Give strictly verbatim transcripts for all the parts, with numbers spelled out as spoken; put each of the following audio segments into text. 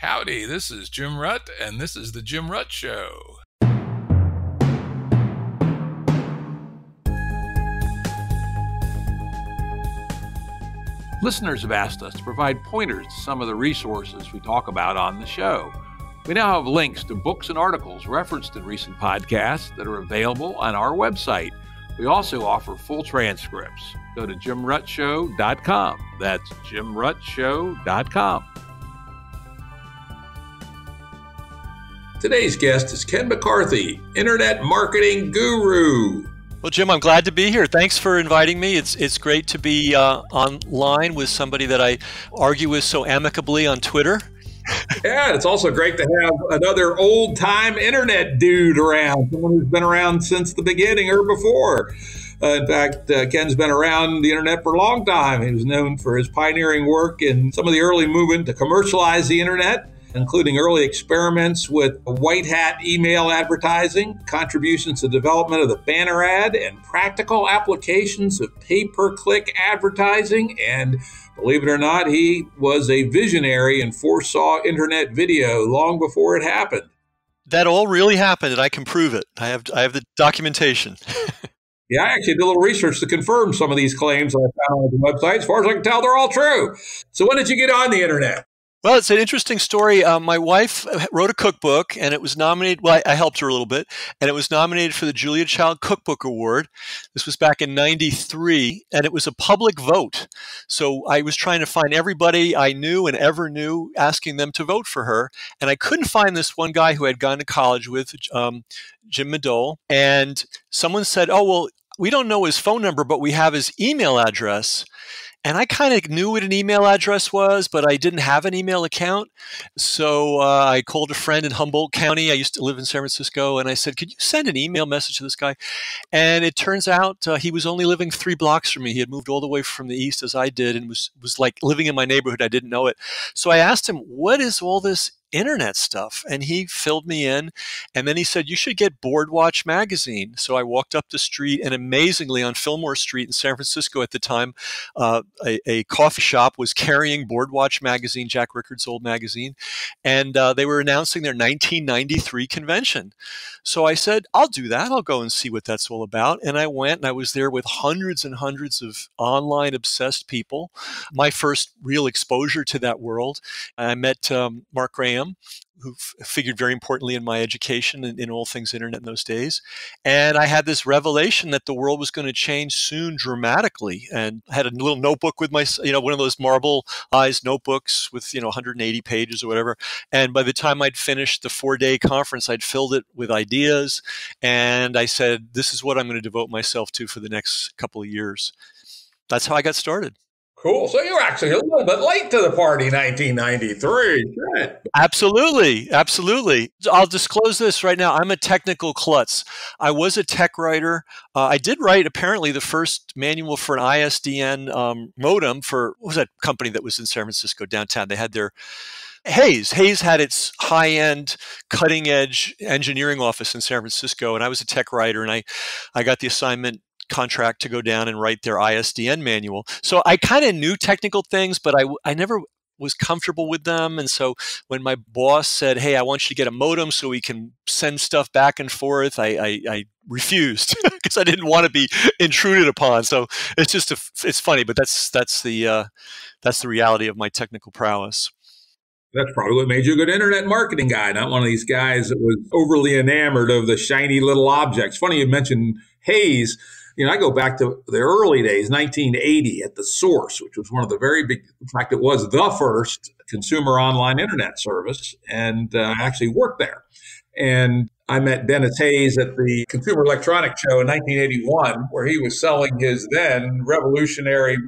Howdy, this is Jim Rutt, and this is The Jim Rutt Show. Listeners have asked us to provide pointers to some of the resources we talk about on the show. We now have links to books and articles referenced in recent podcasts that are available on our website. We also offer full transcripts. Go to Jim Rutt Show dot com. That's Jim Rutt Show dot com. Today's guest is Ken McCarthy, internet marketing guru. Well, Jim, I'm glad to be here. Thanks for inviting me. It's it's great to be uh, online with somebody that I argue with so amicably on Twitter. Yeah, it's also great to have another old-time internet dude around, someone who's been around since the beginning or before. Uh, in fact, uh, Ken's been around the internet for a long time. He was known for his pioneering work in some of the early movement to commercialize the internet, including early experiments with white hat email advertising, contributions to development of the banner ad, and practical applications of pay-per-click advertising. And believe it or not, he was a visionary and foresaw internet video long before it happened. That all really happened, and I can prove it. I have, I have the documentation. Yeah, I actually did a little research to confirm some of these claims that I found on the website. As far as I can tell, they're all true. So when did you get on the internet? Well, it's an interesting story. Uh, my wife wrote a cookbook, and it was nominated. Well, I, I helped her a little bit, and it was nominated for the Julia Child Cookbook Award. This was back in ninety-three, and it was a public vote. So I was trying to find everybody I knew and ever knew, asking them to vote for her. And I couldn't find this one guy who had gone to college with um, Jim Maddoll. And someone said, oh, well, we don't know his phone number, but we have his email address. And I kind of knew what an email address was, but I didn't have an email account. So uh, I called a friend in Humboldt County. I used to live in San Francisco. And I said, could you send an email message to this guy? And it turns out uh, he was only living three blocks from me. He had moved all the way from the east as I did and was, was like living in my neighborhood. I didn't know it. So I asked him, what is all this internet stuff? And he filled me in. And then he said, you should get Boardwatch magazine. So I walked up the street, and amazingly on Fillmore Street in San Francisco at the time, uh, a, a coffee shop was carrying Boardwatch magazine, Jack Rickard's old magazine. And uh, they were announcing their nineteen ninety-three convention. So I said, I'll do that. I'll go and see what that's all about. And I went, and I was there with hundreds and hundreds of online obsessed people. My first real exposure to that world. I met um, Mark Graham, who figured very importantly in my education and in all things internet in those days. And I had this revelation that the world was going to change soon dramatically, and I had a little notebook with my, you know, one of those marble-eyes notebooks with, you know, one hundred eighty pages or whatever. And by the time I'd finished the four-day conference, I'd filled it with ideas. And I said, this is what I'm going to devote myself to for the next couple of years. That's how I got started. Cool. So you were actually a little bit late to the party, nineteen ninety-three. Good. Absolutely. Absolutely. I'll disclose this right now. I'm a technical klutz. I was a tech writer. Uh, I did write apparently the first manual for an I S D N um, modem for, what was that company that was in San Francisco downtown? They had their... Hayes. Hayes had its high-end, cutting-edge engineering office in San Francisco, and I was a tech writer, and I, I got the assignment contract to go down and write their I S D N manual. So I kind of knew technical things, but I, I never was comfortable with them. And so when my boss said, hey, I want you to get a modem so we can send stuff back and forth, I, I, I refused because I didn't want to be intruded upon. So it's just, a, it's funny, but that's, that's, the, uh, that's the reality of my technical prowess. That's probably what made you a good internet marketing guy, not one of these guys that was overly enamored of the shiny little objects. Funny you mentioned Hayes. You know, I go back to the early days, nineteen eighty, at The Source, which was one of the very big, in fact, it was the first consumer online internet service, and uh, I actually worked there. And I met Dennis Hayes at the Consumer Electronics Show in nineteen eighty-one, where he was selling his then revolutionary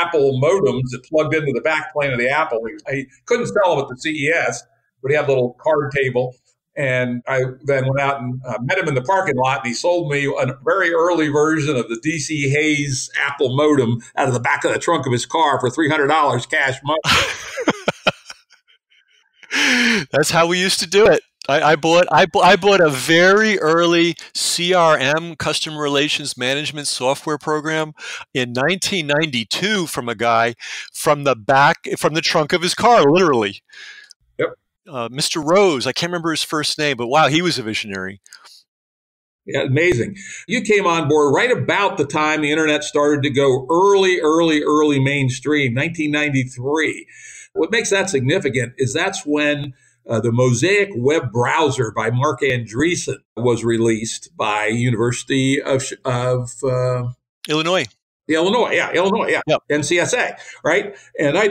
Apple modems that plugged into the backplane of the Apple. He, was, he couldn't sell them at the C E S, but he had a little card table. And I then went out and uh, met him in the parking lot, and he sold me a very early version of the D C Hayes Apple modem out of the back of the trunk of his car for three hundred dollars cash money. That's how we used to do it. I, I bought I, I bought a very early C R M, customer relations management software program, in nineteen ninety-two from a guy from the back from the trunk of his car, literally. Yep. uh, Mister Rose. I can't remember his first name, but wow, he was a visionary. Yeah, amazing. You came on board right about the time the internet started to go early, early, early mainstream, nineteen ninety-three. What makes that significant is that's when uh, the Mosaic web browser by Mark Andreessen was released by University of, of uh, Illinois. Illinois, yeah, Illinois, yeah, yep. N C S A, right? And I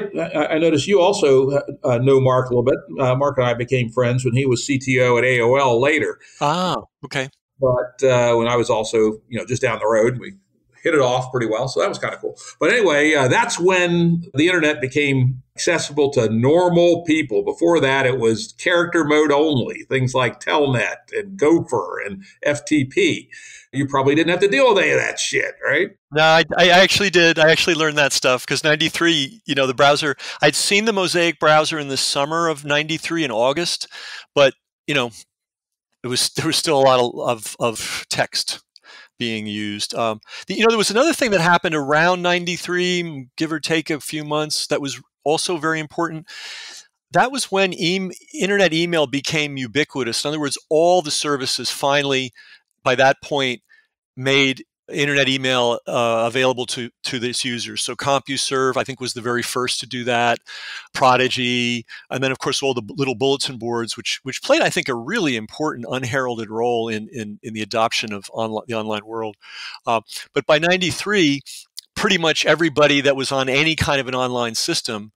I noticed you also uh, know Mark a little bit. Uh, Mark and I became friends when he was C T O at A O L later. Ah, okay. But uh, when I was also, you know, just down the road, we hit it off pretty well. So that was kind of cool. But anyway, uh, that's when the internet became accessible to normal people. Before that, it was character mode only, things like Telnet and Gopher and F T P. You probably didn't have to deal with any of that shit, right? No, I, I actually did. I actually learned that stuff because ninety-three, you know, the browser, I'd seen the Mosaic browser in the summer of ninety-three in August, but, you know, it was, there was still a lot of, of, of text being used. Um, the, you know, there was another thing that happened around ninety-three, give or take a few months, that was also very important. That was when e internet email became ubiquitous. In other words, all the services finally, by that point, made internet email uh, available to, to this user. So CompuServe, I think, was the very first to do that, Prodigy, and then, of course, all the little bulletin boards, which which played, I think, a really important, unheralded role in, in, in the adoption of online, the online world. Uh, but by ninety-three, pretty much everybody that was on any kind of an online system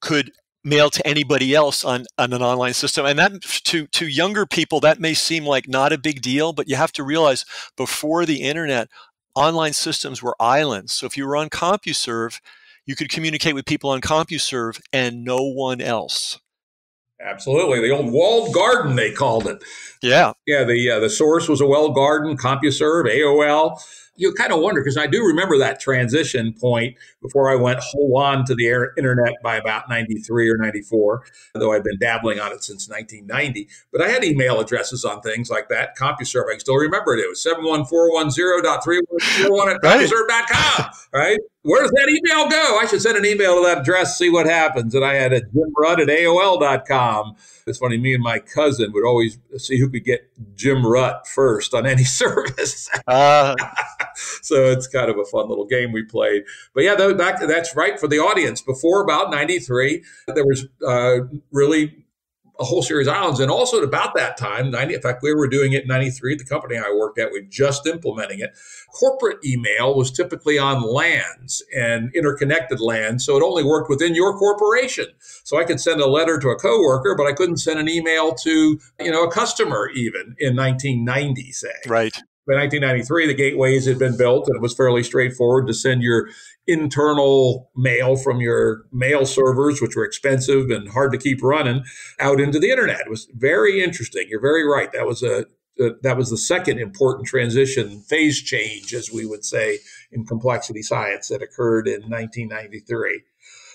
could mail to anybody else on, on an online system. And that to, to younger people, that may seem like not a big deal, but you have to realize before the internet, online systems were islands. So if you were on CompuServe, you could communicate with people on CompuServe and no one else. Absolutely. The old walled garden, they called it. Yeah. Yeah. The, uh, the Source was a walled garden, CompuServe, A O L. You kind of wonder, because I do remember that transition point before I went whole on to the air, internet by about ninety-three or ninety-four, though I've been dabbling on it since nineteen ninety. But I had email addresses on things like that. CompuServe, I still remember it. It was seven one four one zero dot three one zero one at CompuServe dot com, right? Where does that email go? I should send an email to that address, see what happens. And I had a Jim Rutt at A O L dot com. It's funny, me and my cousin would always see who could get Jim Rutt first on any service. Uh. So it's kind of a fun little game we played. But yeah, that, back, that's right for the audience. Before about ninety-three, there was uh, really a whole series of islands. And also at about that time, ninety, in fact, we were doing it in ninety-three at the company I worked at. We were just implementing it. Corporate email was typically on LANs and interconnected LANs, so it only worked within your corporation. So I could send a letter to a coworker, but I couldn't send an email to, you know, a customer even in nineteen ninety, say. Right. By nineteen ninety-three, the gateways had been built, and it was fairly straightforward to send your internal mail from your mail servers, which were expensive and hard to keep running, out into the internet. It was very interesting. You're very right. That was a, a that was the second important transition, phase change, as we would say in complexity science, that occurred in nineteen ninety-three.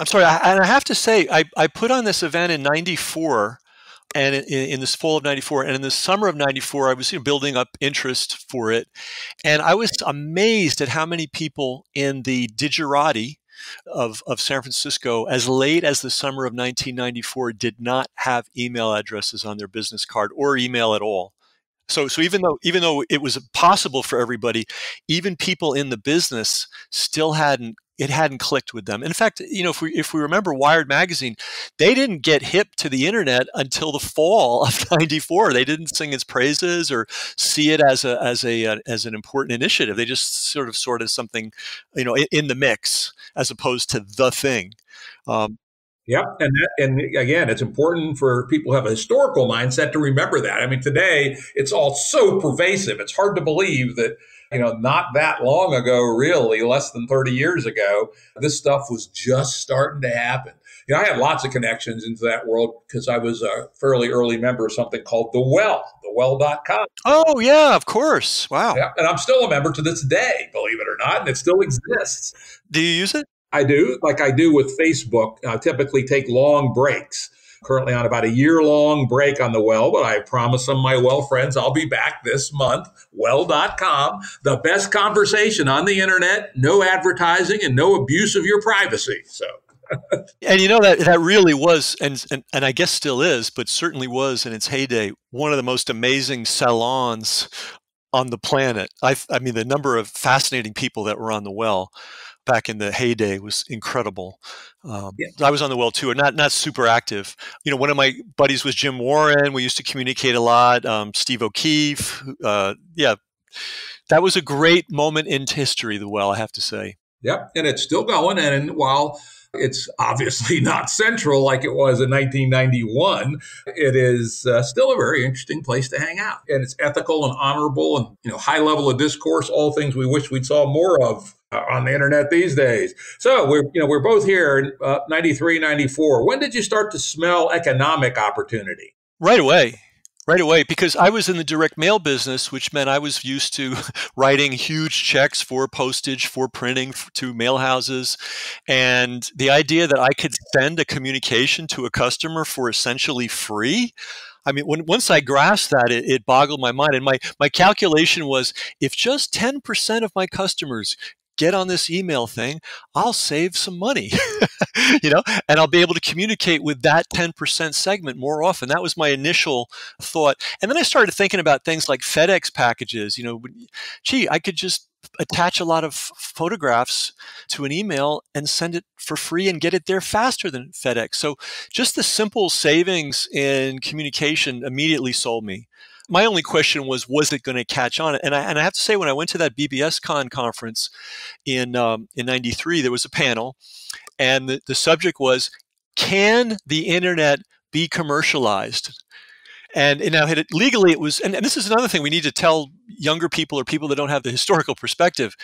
I'm sorry, I, and I have to say, I, I put on this event in ninety-four. And in, in this fall of ninety-four and in the summer of ninety-four, I was, you know, building up interest for it. And I was amazed at how many people in the Digirati of, of San Francisco, as late as the summer of nineteen ninety-four, did not have email addresses on their business card or email at all. So, so even though, even though it was possible for everybody, even people in the business still hadn't, it hadn't clicked with them. In fact, you know, if we, if we remember Wired magazine, they didn't get hip to the internet until the fall of ninety-four. They didn't sing its praises or see it as a, as a, as an important initiative. They just sort of sort of something, you know, in the mix as opposed to the thing. Um, Yep. And, that, and again, it's important for people who have a historical mindset to remember that. I mean, today it's all so pervasive. It's hard to believe that, you know, not that long ago, really, less than thirty years ago, this stuff was just starting to happen. You know, I have lots of connections into that world because I was a fairly early member of something called The Well, the well dot com. Oh, yeah, of course. Wow. Yeah, and I'm still a member to this day, believe it or not, and it still exists. Do you use it? I do, like I do with Facebook. I typically take long breaks. Currently on about a year-long break on The Well, but I promise some of my Well friends I'll be back this month. well dot com, the best conversation on the internet, no advertising and no abuse of your privacy. So And you know, that that really was, and, and and I guess still is, but certainly was in its heyday, one of the most amazing salons on the planet. I, I mean, the number of fascinating people that were on the Well back in the heyday was incredible. Um, yeah. I was on the Well too, and not not super active. You know, one of my buddies was Jim Warren. We used to communicate a lot. Um, Steve O'Keefe. Uh, yeah, that was a great moment in history, the Well, I have to say. Yep, and it's still going. And while it's obviously not central like it was in nineteen ninety-one, it is uh, still a very interesting place to hang out. And it's ethical and honorable and, you know, high level of discourse, all things we wish we'd saw more of uh, on the internet these days. So we're, you know, we're both here in uh, ninety-three, ninety-four. When did you start to smell economic opportunity? Right away. Right away, because I was in the direct mail business, which meant I was used to writing huge checks for postage, for printing, for, to mail houses. And the idea that I could send a communication to a customer for essentially free, I mean, when, once I grasped that, it, it boggled my mind. And my, my calculation was, if just ten percent of my customers get on this email thing, I'll save some money, you know, and I'll be able to communicate with that ten percent segment more often. That was my initial thought. And then I started thinking about things like FedEx packages, you know, gee, I could just attach a lot of photographs to an email and send it for free and get it there faster than FedEx. So just the simple savings in communication immediately sold me. My only question was, was it going to catch on? And I, and I have to say, when I went to that B B S Con conference in um, in ninety-three, there was a panel, and the, the subject was, can the internet be commercialized? And, and now it, legally it was, and, and this is another thing we need to tell younger people or people that don't have the historical perspective,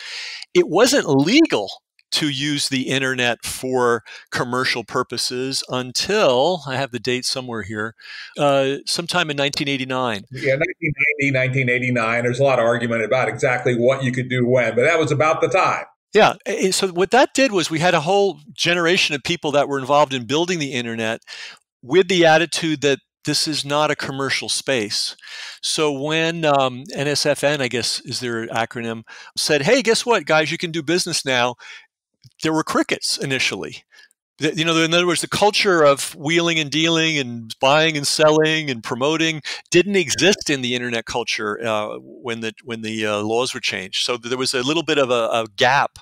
it wasn't legal to use the internet for commercial purposes until, I have the date somewhere here, uh, sometime in nineteen eighty-nine. Yeah, nineteen ninety, nineteen eighty-nine. There's a lot of argument about exactly what you could do when, but that was about the time. Yeah. So what that did was we had a whole generation of people that were involved in building the internet with the attitude that this is not a commercial space. So when um, N S F N, I guess, is their acronym, said, hey, guess what, guys, you can do business now, there were crickets initially. The, you know, in other words, the culture of wheeling and dealing and buying and selling and promoting didn't exist in the internet culture uh, when the when the uh, laws were changed. So there was a little bit of a, a gap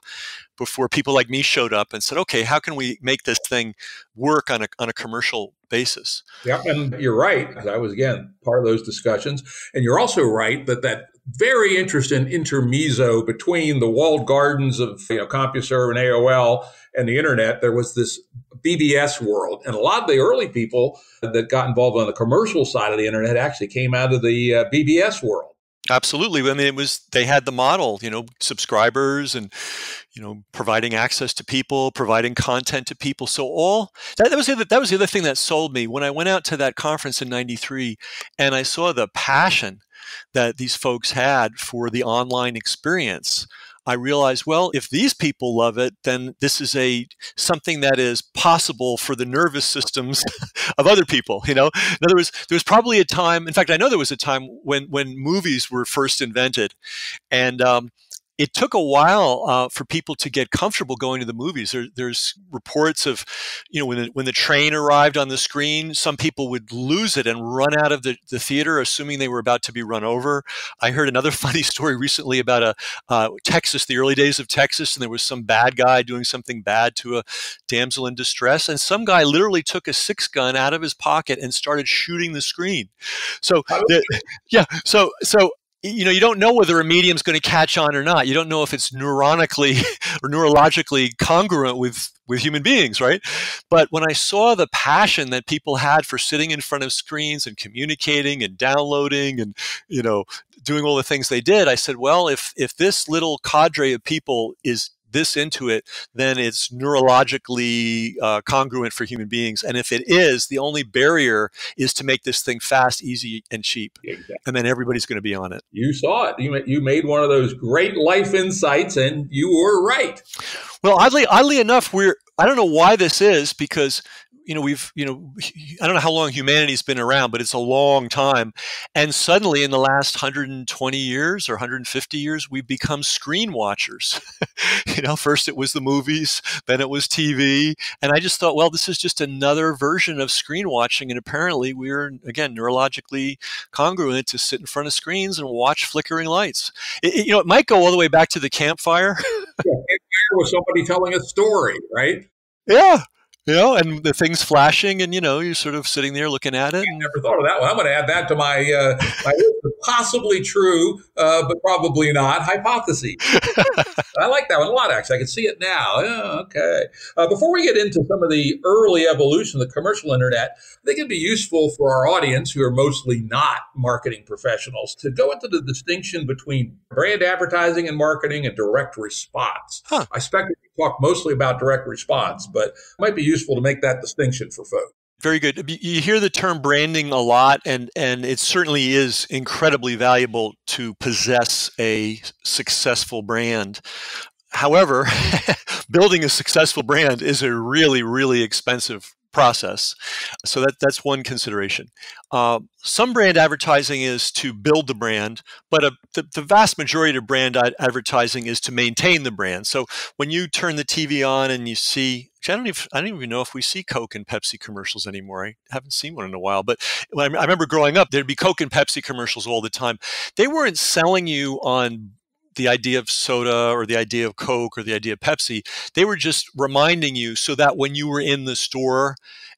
before people like me showed up and said, "Okay, how can we make this thing work on a on a commercial basis?" Yeah, and you're right, because I was again part of those discussions, and you're also right that that. very interesting intermezzo between the walled gardens of, you know, CompuServe and A O L and the internet. There was this B B S world, and a lot of the early people that got involved on the commercial side of the internet actually came out of the uh, B B S world. Absolutely. I mean, it was, they had the model, you know, subscribers and, you know, providing access to people, providing content to people. So all that, that was the other, that was the other thing that sold me when I went out to that conference in ninety-three, and I saw the passion that these folks had for the online experience. I realized, well, if these people love it, then this is a something that is possible for the nervous systems of other people. You know, in other words, there was probably a time. In fact, I know there was a time when when movies were first invented, and um, it took a while uh, for people to get comfortable going to the movies. There, there's reports of, you know, when the, when the train arrived on the screen, some people would lose it and run out of the, the theater, assuming they were about to be run over. I heard another funny story recently about a uh, Texas, the early days of Texas, and there was some bad guy doing something bad to a damsel in distress, and some guy literally took a six gun out of his pocket and started shooting the screen. So, the, yeah, so so. You know, you don't know whether a medium's going to catch on or not. You don't know if it's neuronically or neurologically congruent with, with human beings, right? But when I saw the passion that people had for sitting in front of screens and communicating and downloading and, you know, doing all the things they did, I said, well, if, if this little cadre of people is this into it, then it's neurologically uh, congruent for human beings. And if it is, the only barrier is to make this thing fast, easy, and cheap. Exactly. And then everybody's going to be on it. You saw it. You, you made one of those great life insights, and you were right. Well, oddly, oddly enough, we're, I don't know why this is, because you know, we've, you know, I don't know how long humanity's been around, but it's a long time. And suddenly in the last one hundred twenty years or one hundred fifty years, we've become screen watchers. You know, first it was the movies, then it was T V. And I just thought, well, this is just another version of screen watching. And apparently we're, again, neurologically congruent to sit in front of screens and watch flickering lights. It, it, you know, it might go all the way back to the campfire. Yeah, campfire was somebody telling a story, right? Yeah. You know, and the thing's flashing, and you know, you're sort of sitting there looking at it. I never thought of that one. I'm going to add that to my, uh, my possibly true, uh, but probably not hypothesis. I like that one a lot, actually. I can see it now. Yeah, okay. Uh, before we get into some of the early evolution of the commercial internet, I think it'd be useful for our audience, who are mostly not marketing professionals, to go into the distinction between brand advertising and marketing and direct response. Huh. I expect we talk mostly about direct response, but it might be useful to make that distinction for folks. Very good. You hear the term branding a lot, and, and it certainly is incredibly valuable to possess a successful brand. However, building a successful brand is a really, really expensive process. So that, that's one consideration. Uh, some brand advertising is to build the brand, but a, the, the vast majority of brand advertising is to maintain the brand. So when you turn the T V on and you see, I don't even, I don't even know if we see Coke and Pepsi commercials anymore. I haven't seen one in a while, but I remember growing up, there'd be Coke and Pepsi commercials all the time. They weren't selling you on the idea of soda or the idea of Coke or the idea of Pepsi. They were just reminding you so that when you were in the store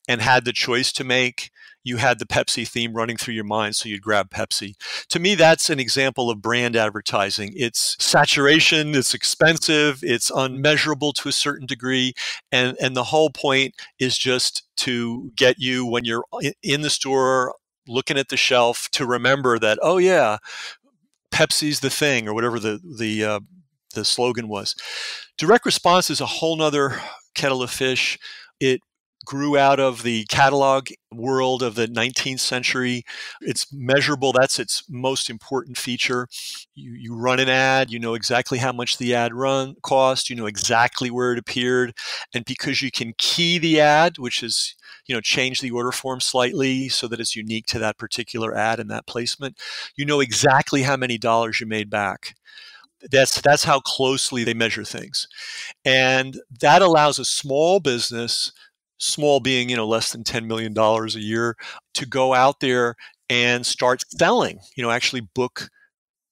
and had the choice to make, you had the Pepsi theme running through your mind, so you'd grab Pepsi. To me, that's an example of brand advertising. It's saturation, it's expensive, it's unmeasurable to a certain degree, and, and the whole point is just to get you, when you're in the store looking at the shelf, to remember that, oh yeah, Pepsi's the thing, or whatever the the, uh, the slogan was. Direct response is a whole nother kettle of fish. It grew out of the catalog world of the nineteenth century. It's measurable. That's its most important feature. You, you run an ad, you know exactly how much the ad run cost, you know exactly where it appeared. And because you can key the ad, which is, you know, change the order form slightly so that it's unique to that particular ad and that placement, you know exactly how many dollars you made back. That's, that's how closely they measure things. And that allows a small business, small being, you know, less than ten million dollars a year, to go out there and start selling, you know, actually book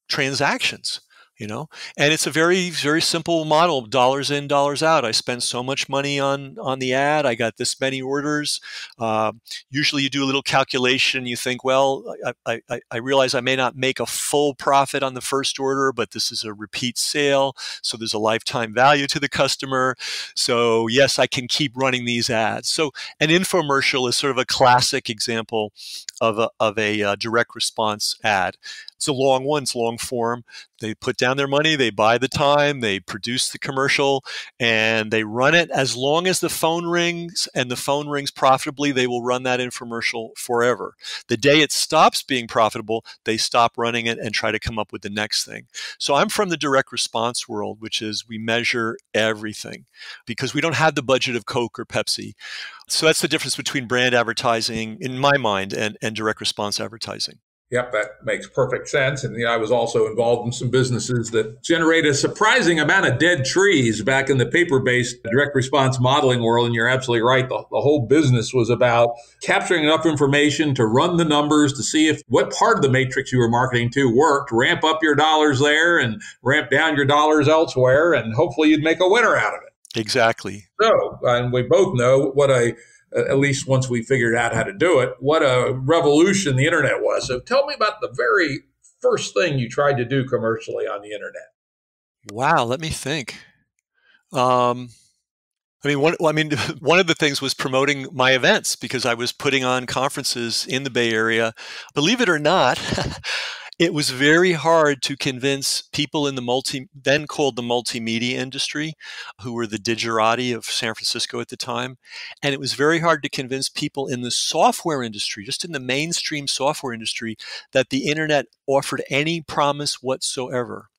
transactions, you know, and it's a very, very simple model of dollars in, dollars out. I spend so much money on, on the ad. I got this many orders. Uh, usually you do a little calculation. You think, well, I, I, I realize I may not make a full profit on the first order, but this is a repeat sale. So there's a lifetime value to the customer. So yes, I can keep running these ads. So an infomercial is sort of a classic example of a, of a uh, direct response ad. It's a long one, it's long form. They put down their money, they buy the time, they produce the commercial, and they run it. As long as the phone rings, and the phone rings profitably, they will run that infomercial forever. The day it stops being profitable, they stop running it and try to come up with the next thing. So I'm from the direct response world, which is we measure everything because we don't have the budget of Coke or Pepsi. So that's the difference between brand advertising, in my mind, and, and direct response advertising. Yep, that makes perfect sense. And you know, I was also involved in some businesses that generate a surprising amount of dead trees back in the paper-based direct response modeling world. And you're absolutely right. The, the whole business was about capturing enough information to run the numbers to see if what part of the matrix you were marketing to worked, ramp up your dollars there and ramp down your dollars elsewhere. And hopefully you'd make a winner out of it. Exactly. So, and we both know what a... at least once we figured out how to do it, what a revolution the internet was. So tell me about the very first thing you tried to do commercially on the internet. Wow, let me think. Um, I mean, one, I mean, one of the things was promoting my events because I was putting on conferences in the Bay Area. Believe it or not, it was very hard to convince people in the multi, then called the multimedia industry, who were the digerati of San Francisco at the time. And it was very hard to convince people in the software industry, just in the mainstream software industry, that the internet offered any promise whatsoever.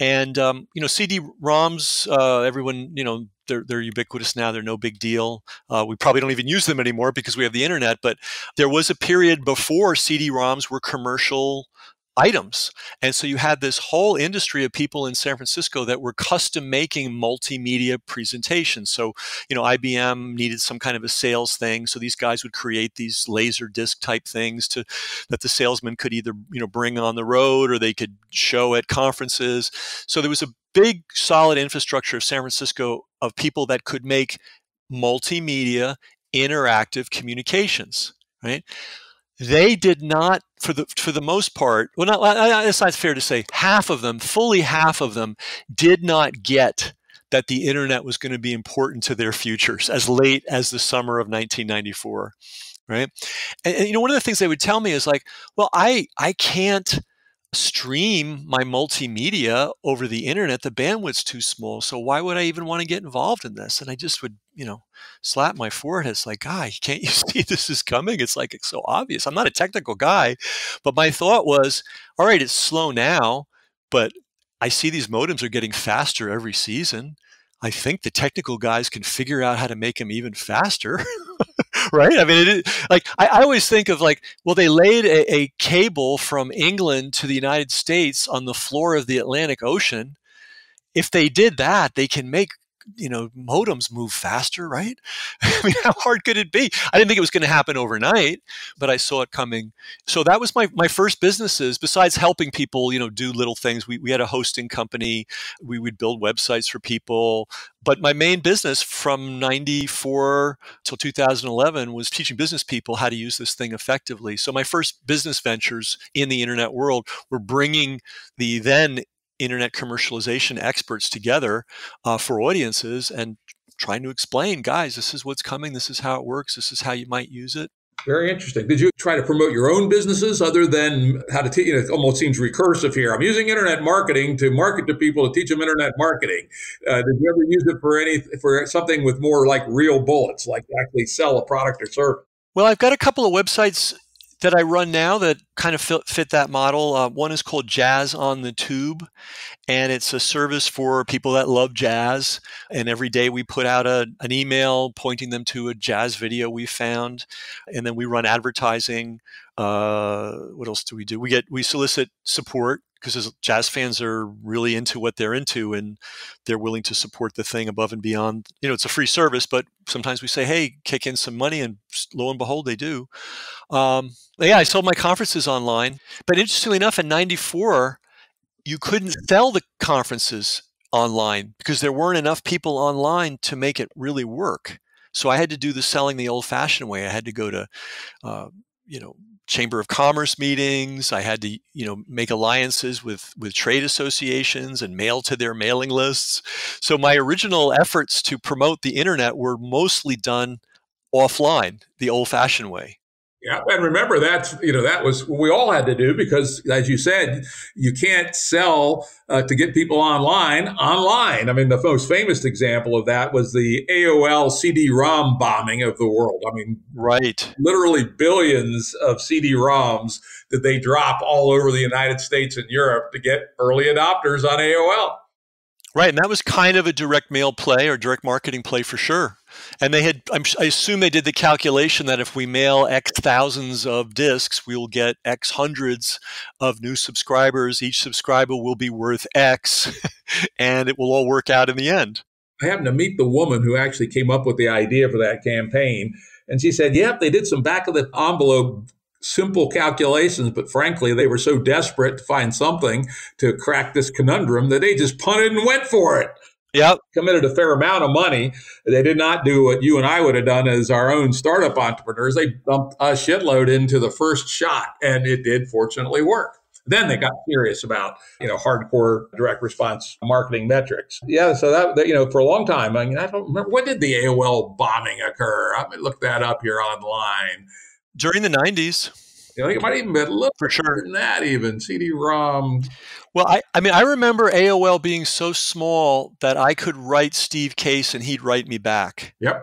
And, um, you know, C D ROMs, uh, everyone, you know, They're, they're ubiquitous now. They're no big deal. Uh, we probably don't even use them anymore because we have the internet. But there was a period before C D ROMs were commercial items. And so you had this whole industry of people in San Francisco that were custom making multimedia presentations. So, you know, I B M needed some kind of a sales thing. So these guys would create these laser disc type things to that the salesman could either, you know, bring on the road or they could show at conferences. So there was a big solid infrastructure of San Francisco of people that could make multimedia interactive communications, right? They did not, for the for the most part, well, not, it's not fair to say, half of them, fully half of them, did not get that the internet was going to be important to their futures as late as the summer of nineteen ninety-four, right? And, and you know, one of the things they would tell me is like, well, I I can't stream my multimedia over the internet. The bandwidth's too small, so why would I even want to get involved in this? And I just would, you know, slap my forehead. It's like, God, can't you see this is coming? It's like, it's so obvious. I'm not a technical guy, but my thought was, all right, it's slow now, but I see these modems are getting faster every season. I think the technical guys can figure out how to make them even faster, right? I mean, it is, like, I, I always think of like, well, they laid a, a cable from England to the United States on the floor of the Atlantic Ocean. If they did that, they can make, you know, modems move faster, right? I mean, how hard could it be? I didn't think it was going to happen overnight, but I saw it coming. So that was my, my first businesses, besides helping people, you know, do little things. We, we had a hosting company. We would build websites for people. But my main business from ninety-four till two thousand eleven was teaching business people how to use this thing effectively. So my first business ventures in the internet world were bringing the then internet commercialization experts together uh, for audiences and trying to explain, guys, this is what's coming. This is how it works. This is how you might use it. Very interesting. Did you try to promote your own businesses other than how to teach? You know, it almost seems recursive here. I'm using internet marketing to market to people, to teach them internet marketing. Uh, did you ever use it for any for something with more like real bullets, like actually sell a product or service? Well, I've got a couple of websites that I run now that kind of fit, fit that model. Uh, one is called Jazz on the Tube, and it's a service for people that love jazz. And every day we put out a, an email pointing them to a jazz video we found, and then we run advertising. Uh, what else do we do? We get we solicit support because jazz fans are really into what they're into, and they're willing to support the thing above and beyond. You know, it's a free service, but sometimes we say, hey, kick in some money, and lo and behold, they do. Um, yeah, I sold my conferences online. But interestingly enough, in ninety-four, you couldn't sell the conferences online because there weren't enough people online to make it really work. So I had to do the selling the old-fashioned way. I had to go to, uh, you know, Chamber of Commerce meetings. I had to, you know, make alliances with, with trade associations and mail to their mailing lists. So my original efforts to promote the internet were mostly done offline, the old-fashioned way. Yeah, and remember that's, you know, that was what we all had to do because, as you said, you can't sell uh, to get people online, online. I mean, the most famous example of that was the A O L C D ROM bombing of the world. I mean, right, literally billions of C D ROMs that they drop all over the United States and Europe to get early adopters on A O L. Right, and that was kind of a direct mail play or direct marketing play for sure. And they had, I'm, I assume they did the calculation that if we mail X thousands of discs, we'll get X hundreds of new subscribers. Each subscriber will be worth X, and it will all work out in the end. I happened to meet the woman who actually came up with the idea for that campaign. And she said, yep, they did some back of the envelope simple calculations, but frankly, they were so desperate to find something to crack this conundrum that they just punted and went for it. Yep. Committed a fair amount of money. They did not do what you and I would have done as our own startup entrepreneurs. They dumped a shitload into the first shot, and it did fortunately work. Then they got serious about, you know, hardcore direct response marketing metrics. Yeah, so that, that you know, for a long time, I mean, I don't remember, when did the A O L bombing occur? I mean, look that up here online. During the nineties. You know, it might even be a little for sure than that even, C D ROM. Well, I, I mean, I remember A O L being so small that I could write Steve Case and he'd write me back. Yep,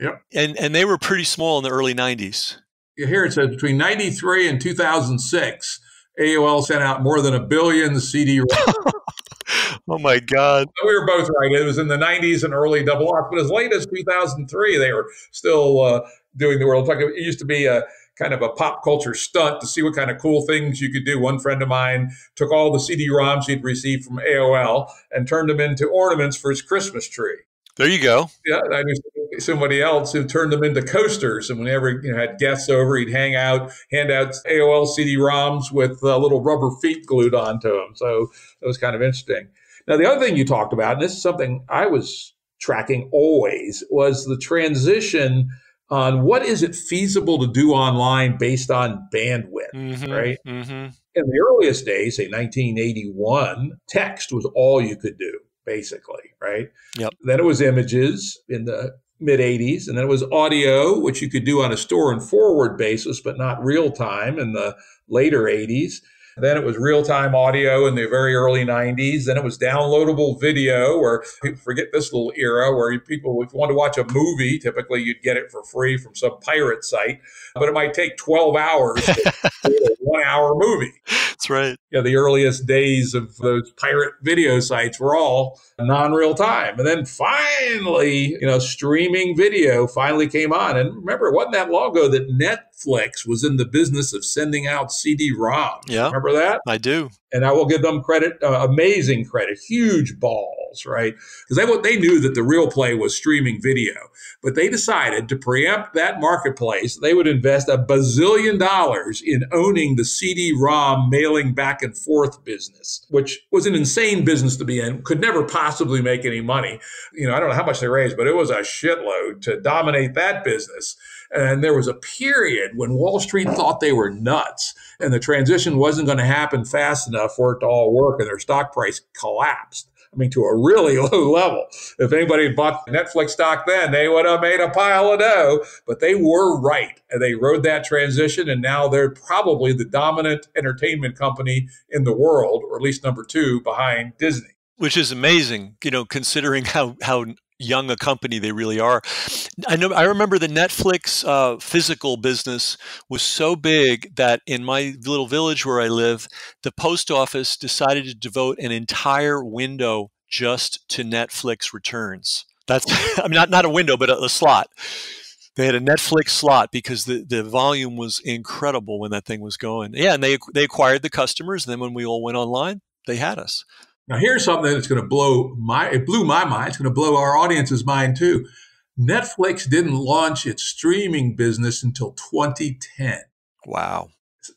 yep. And, and they were pretty small in the early nineties. Here it says between ninety-three and two thousand six, A O L sent out more than a billion C D ROMs. Oh, my God. We were both right. It was in the nineties and early double aughts, but as late as two thousand three, they were still uh, doing the World Talk. It used to be a kind of a pop culture stunt to see what kind of cool things you could do. One friend of mine took all the C D ROMs he'd received from A O L and turned them into ornaments for his Christmas tree. There you go. Yeah, I knew somebody else who turned them into coasters. And whenever you know, had guests over, he'd hang out, hand out A O L C D ROMs with uh, little rubber feet glued onto them. So that was kind of interesting. Now, the other thing you talked about, and this is something I was tracking always, was the transition on what is it feasible to do online based on bandwidth, mm-hmm, right? Mm-hmm. In the earliest days, say nineteen eighty-one, text was all you could do, basically, right? Yep. Then it was images in the mid-eighties, and then it was audio, which you could do on a store and forward basis, but not real-time in the later eighties. Then it was real-time audio in the very early nineties. Then it was downloadable video, or forget this little era where people, if you wanted to watch a movie, typically you'd get it for free from some pirate site, but it might take twelve hours to do a one-hour movie. That's right. Yeah, the earliest days of those pirate video sites were all non-real-time. And then finally, you know, streaming video finally came on. And remember, it wasn't that long ago that Netflix was in the business of sending out C D ROMs. Yeah. Remember that? I do. And I will give them credit, uh, amazing credit, huge balls, right? Because they, they knew that the real play was streaming video, but they decided to preempt that marketplace. They would invest a bazillion dollars in owning the C D ROM mailing back and forth business, which was an insane business to be in, could never possibly make any money. You know, I don't know how much they raised, but it was a shitload to dominate that business. And there was a period when Wall Street thought they were nuts and the transition wasn't going to happen fast enough for it to all work, and their stock price collapsed. I mean, to a really low level. If anybody bought Netflix stock then, they would have made a pile of dough, but they were right. And they rode that transition, and now they're probably the dominant entertainment company in the world, or at least number two behind Disney. Which is amazing, you know, considering how how young a company they really are. I know. I remember the Netflix uh, physical business was so big that in my little village where I live, the post office decided to devote an entire window just to Netflix returns. That's I mean, not not a window, but a, a slot. They had a Netflix slot because the, the volume was incredible when that thing was going. Yeah, and they they acquired the customers. And then when we all went online, they had us. Now, here's something that's going to blow my, it blew my mind. It's going to blow our audience's mind too. Netflix didn't launch its streaming business until twenty ten. Wow.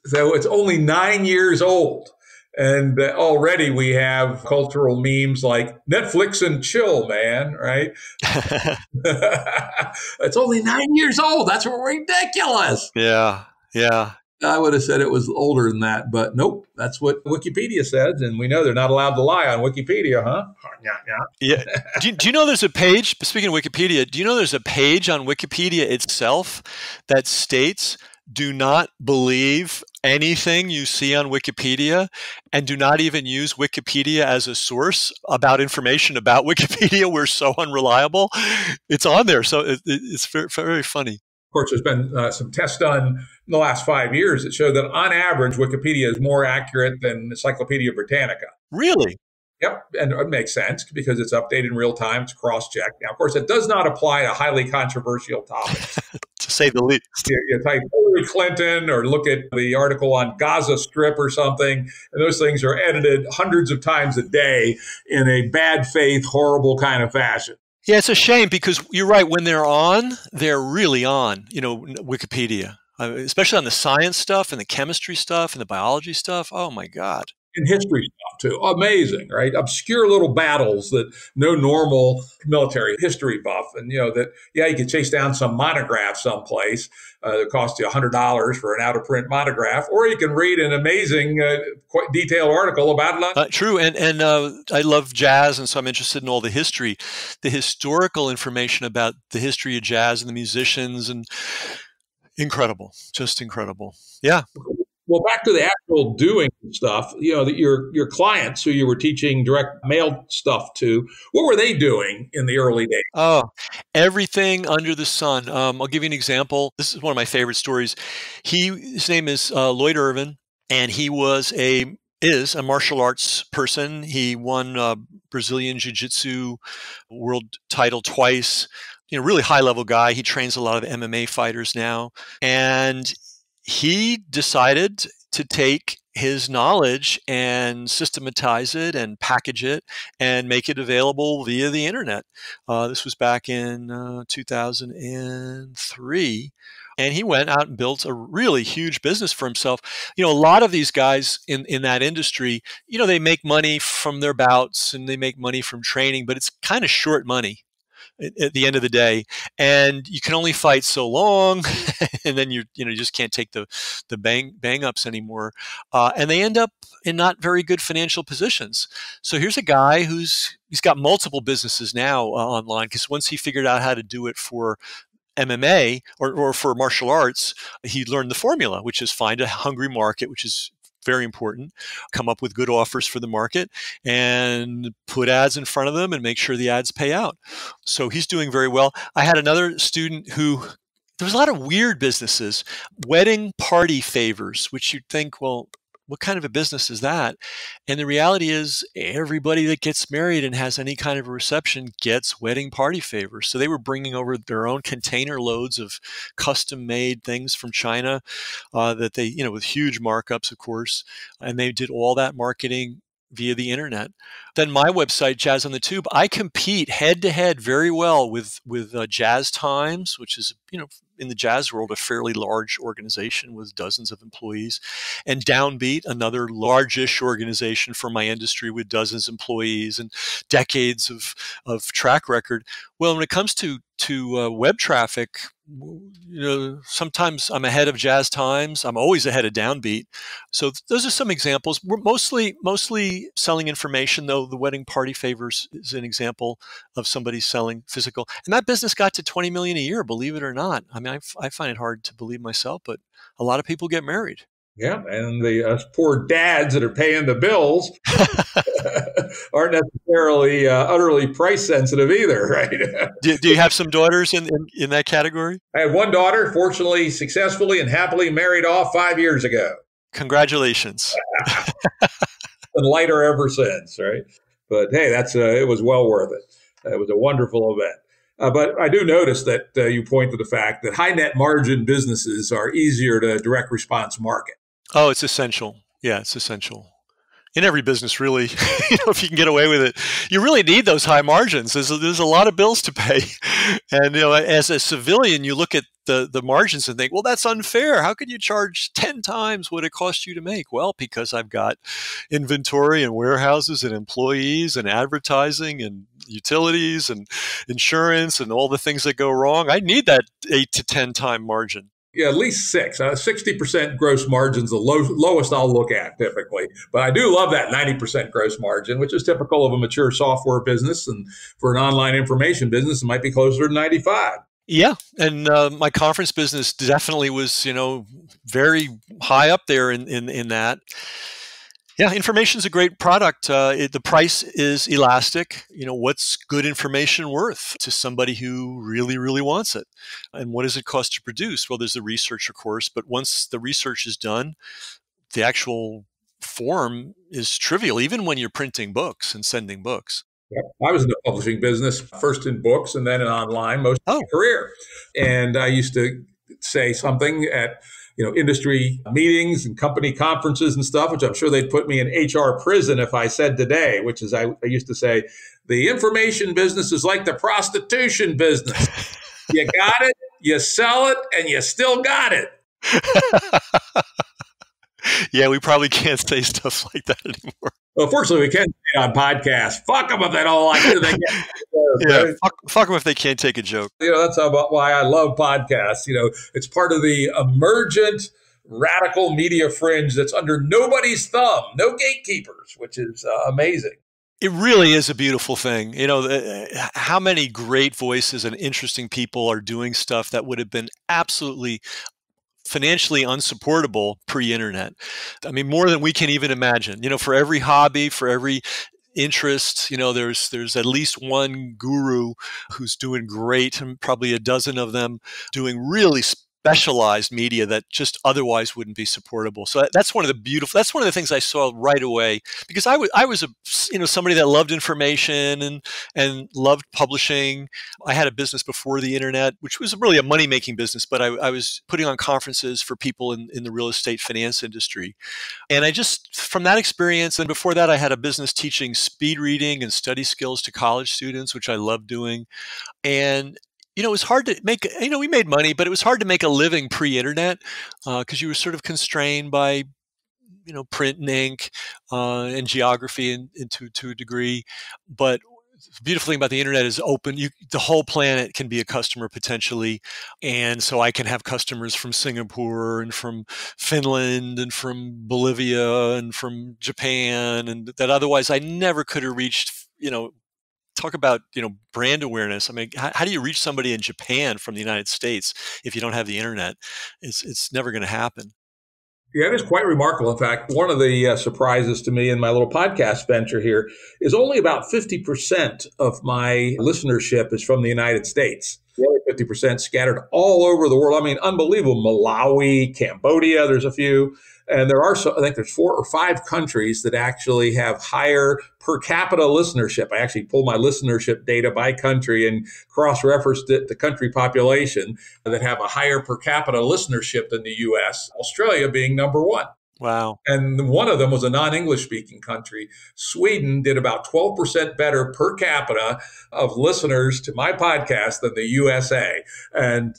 So it's only nine years old. And already we have cultural memes like Netflix and chill, man, right? It's only nine years old. That's ridiculous. Yeah. Yeah. I would have said it was older than that, but nope, that's what Wikipedia says, and we know they're not allowed to lie on Wikipedia, huh? Yeah, yeah. yeah. Do, do you know there's a page, speaking of Wikipedia, do you know there's a page on Wikipedia itself that states, do not believe anything you see on Wikipedia, and do not even use Wikipedia as a source about information about Wikipedia. We're so unreliable. It's on there, so it, it's very funny. Of course, there's been uh, some tests done in the last five years that show that on average, Wikipedia is more accurate than Encyclopedia Britannica. Really? Yep. And it makes sense because it's updated in real time. It's cross-checked. Now, of course, it does not apply to highly controversial topics. To say the least. You, you type Hillary Clinton or look at the article on Gaza Strip or something, and those things are edited hundreds of times a day in a bad faith, horrible kind of fashion. Yeah, it's a shame because you're right. When they're on, they're really on, you know, Wikipedia, especially on the science stuff and the chemistry stuff and the biology stuff. Oh, my God. And history stuff, too. Amazing, right? Obscure little battles that no normal military history buff. And, you know, that, yeah, you could chase down some monograph someplace uh, that costs you one hundred dollars for an out-of-print monograph, or you can read an amazing, uh, quite detailed article about it. Uh, true. And, and uh, I love jazz, and so I'm interested in all the history, the historical information about the history of jazz and the musicians. And incredible. Just incredible. Yeah. Well, back to the actual doing stuff, you know, that your your clients who you were teaching direct mail stuff to, what were they doing in the early days? Oh, everything under the sun. Um, I'll give you an example. This is one of my favorite stories. He, his name is uh, Lloyd Irvin, and he was a is a martial arts person. He won uh, Brazilian Jiu-Jitsu world title twice. You know, really high-level guy. He trains a lot of M M A fighters now. And he decided to take his knowledge and systematize it and package it and make it available via the internet. Uh, this was back in uh, two thousand three. And he went out and built a really huge business for himself. You know, a lot of these guys in, in that industry, you know, they make money from their bouts and they make money from training, but it's kind of short money at, at the end of the day. And you can only fight so long and then you you know, you just can't take the, the bang, bang ups anymore. Uh, and they end up in not very good financial positions. So here's a guy who's, he's got multiple businesses now uh, online, because once he figured out how to do it for M M A or, or for martial arts, he learned the formula, which is find a hungry market, which is very important, come up with good offers for the market and put ads in front of them and make sure the ads pay out. So he's doing very well. I had another student who, there was a lot of weird businesses, wedding party favors, which you'd think, well, what kind of a business is that? And the reality is everybody that gets married and has any kind of a reception gets wedding party favors. So they were bringing over their own container loads of custom-made things from China uh, that they, you know, with huge markups, of course, and they did all that marketing via the internet. Then my website, Jazz on the Tube, I compete head-to-head very well with with uh, Jazz Times, which is, you know, in the jazz world, a fairly large organization with dozens of employees, and Downbeat, another largish organization for my industry with dozens of employees and decades of, of track record. Well, when it comes to, to uh, web traffic, you know, sometimes I'm ahead of Jazz Times. I'm always ahead of Downbeat. So th those are some examples. We're mostly, mostly selling information, though the wedding party favors is an example of somebody selling physical. And that business got to twenty million dollars a year, believe it or not. I mean, I, f I find it hard to believe myself, but a lot of people get married. Yeah, and the uh, poor dads that are paying the bills aren't necessarily uh, utterly price sensitive either, right? do, do you have some daughters in, in, in that category? I had one daughter, fortunately, successfully and happily married off five years ago. Congratulations. Been lighter ever since, right? But hey, that's uh, it was well worth it. It was a wonderful event. Uh, but I do notice that uh, you point to the fact that high net margin businesses are easier to direct response market. Oh, it's essential. Yeah, it's essential. In every business, really, you know, if you can get away with it, you really need those high margins. There's a, there's a lot of bills to pay. And, you know, as a civilian, you look at the, the margins and think, well, that's unfair. How could you charge ten times what it cost you to make? Well, because I've got inventory and warehouses and employees and advertising and utilities and insurance and all the things that go wrong. I need that eight to ten time margin. Yeah, at least six. Uh, sixty percent gross margin's the low, lowest I'll look at typically. But I do love that ninety percent gross margin, which is typical of a mature software business. And for an online information business, it might be closer to ninety-five. Yeah. And uh, my conference business definitely was, you know, very high up there in, in, in that. Yeah, information's a great product. Uh, it, the price is elastic. You know, what's good information worth to somebody who really, really wants it? And what does it cost to produce? Well, there's the research, of course, but once the research is done, the actual form is trivial, even when you're printing books and sending books. I was in the publishing business, first in books and then in online most of my oh. career. And I used to say something at, you know, industry meetings and company conferences and stuff, which I'm sure they'd put me in H R prison if I said today, which is I, I used to say, the information business is like the prostitution business. You got it, you sell it, and you still got it. Yeah, we probably can't say stuff like that anymore. Well, fortunately, we can say it on podcasts. Fuck them if they don't like it. They can't, you know, yeah, right? fuck, fuck them if they can't take a joke. You know, that's about why I love podcasts. You know, it's part of the emergent radical media fringe that's under nobody's thumb, no gatekeepers, which is uh, amazing. It really is a beautiful thing. You know, uh, how many great voices and interesting people are doing stuff that would have been absolutely financially unsupportable pre-internet. I mean, more than we can even imagine. You know, for every hobby, for every interest, you know, there's there's at least one guru who's doing great, and probably a dozen of them doing really specialized media that just otherwise wouldn't be supportable. So that's one of the beautiful, that's one of the things I saw right away, because I was, I was a, you know, somebody that loved information and, and loved publishing. I had a business before the internet, which was really a money-making business, but I, I was putting on conferences for people in, in the real estate finance industry. And I just, from that experience, and before that, I had a business teaching speed reading and study skills to college students, which I loved doing. And you know, it was hard to make, you know, we made money, but it was hard to make a living pre-internet because uh, you were sort of constrained by, you know, print and ink uh, and geography and, and to, to a degree. But the beautiful thing about the internet is open. You, the whole planet can be a customer potentially. And so I can have customers from Singapore and from Finland and from Bolivia and from Japan, and that otherwise I never could have reached, you know. Talk about, you know, brand awareness. I mean, how, how do you reach somebody in Japan from the United States if you don't have the internet? It's, it's never going to happen. Yeah, it is quite remarkable. In fact, one of the uh, surprises to me in my little podcast venture here is only about fifty percent of my listenership is from the United States. The other fifty percent scattered all over the world. I mean, unbelievable. Malawi, Cambodia, there's a few. And there are, so, I think there's four or five countries that actually have higher per capita listenership. I actually pulled my listenership data by country and cross-referenced it to country population that have a higher per capita listenership than the U S, Australia being number one. Wow. And one of them was a non-English speaking country. Sweden did about twelve percent better per capita of listeners to my podcast than the U S A. And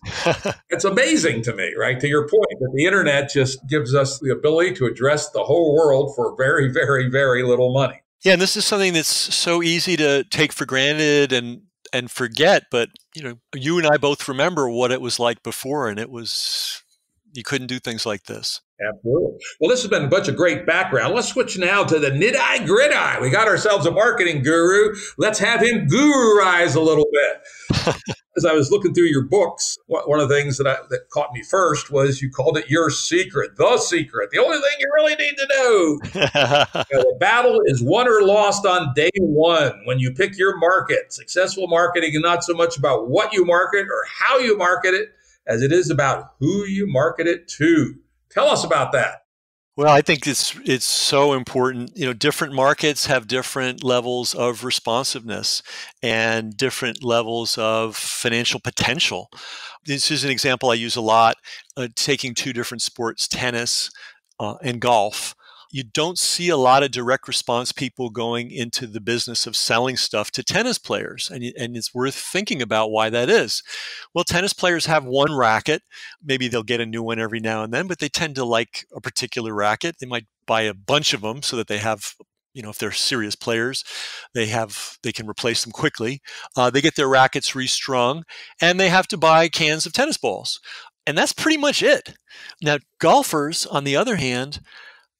it's amazing to me, right? To your point, that the internet just gives us the ability to address the whole world for very, very, very little money. Yeah. And this is something that's so easy to take for granted and and forget. But, you know, you and I both remember what it was like before, and it was, you couldn't do things like this. Absolutely. Well, this has been a bunch of great background. Let's switch now to the nid-eye grid-eye. We got ourselves a marketing guru. Let's have him guru-ize a little bit. As I was looking through your books, one of the things that, I, that caught me first was you called it Your Secret, The Secret, the only thing you really need to know. You know, the battle is won or lost on day one when you pick your market. Successful marketing is not so much about what you market or how you market it as it is about who you market it to. Tell us about that. Well, I think it's it's so important. You know, different markets have different levels of responsiveness and different levels of financial potential. This is an example I use a lot, uh, taking two different sports, tennis uh, and golf. You don't see a lot of direct response people going into the business of selling stuff to tennis players. And, and it's worth thinking about why that is. Well, tennis players have one racket. Maybe they'll get a new one every now and then, but they tend to like a particular racket. They might buy a bunch of them so that they have, you know, if they're serious players, they have, they can replace them quickly. Uh, they get their rackets restrung and they have to buy cans of tennis balls. And that's pretty much it. Now, golfers, on the other hand,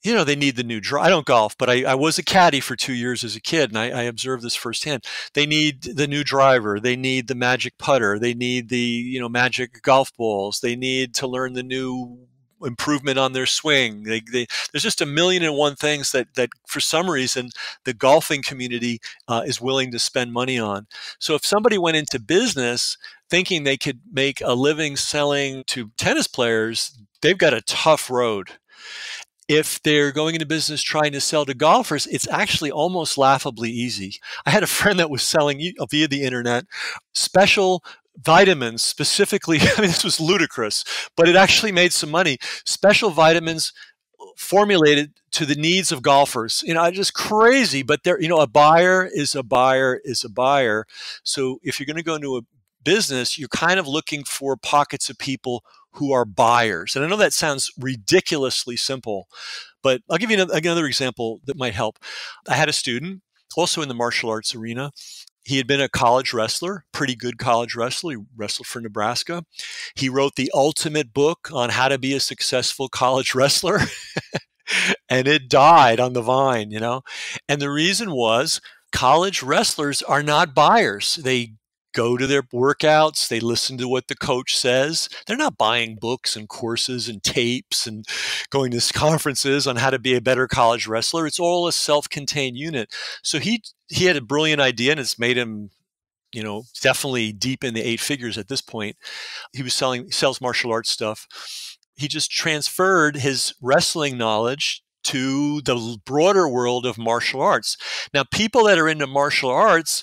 you know, they need the new driver. I don't golf, but I, I was a caddy for two years as a kid, and I, I observed this firsthand. They need the new driver. They need the magic putter. They need the, you know, magic golf balls. They need to learn the new improvement on their swing. They, they, there's just a million and one things that, that for some reason, the golfing community uh, is willing to spend money on. So if somebody went into business thinking they could make a living selling to tennis players, they've got a tough road. If they're going into business trying to sell to golfers, it's actually almost laughably easy. I had a friend that was selling via the internet special vitamins specifically. I mean, this was ludicrous, but it actually made some money. Special vitamins formulated to the needs of golfers. You know, just crazy, but there, you know, a buyer is a buyer is a buyer. So if you're going to go into a business, you're kind of looking for pockets of people who are buyers. And I know that sounds ridiculously simple, but I'll give you another example that might help. I had a student also in the martial arts arena. He had been a college wrestler, pretty good college wrestler. He wrestled for Nebraska. He wrote the ultimate book on how to be a successful college wrestler, and it died on the vine, you know? And the reason was college wrestlers are not buyers. They go to their workouts. They listen to what the coach says. They're not buying books and courses and tapes and going to conferences on how to be a better college wrestler. It's all a self-contained unit. So he, he had a brilliant idea, and it's made him you know, definitely deep in the eight figures at this point. He was selling, sells martial arts stuff. He just transferred his wrestling knowledge to the broader world of martial arts. Now, people that are into martial arts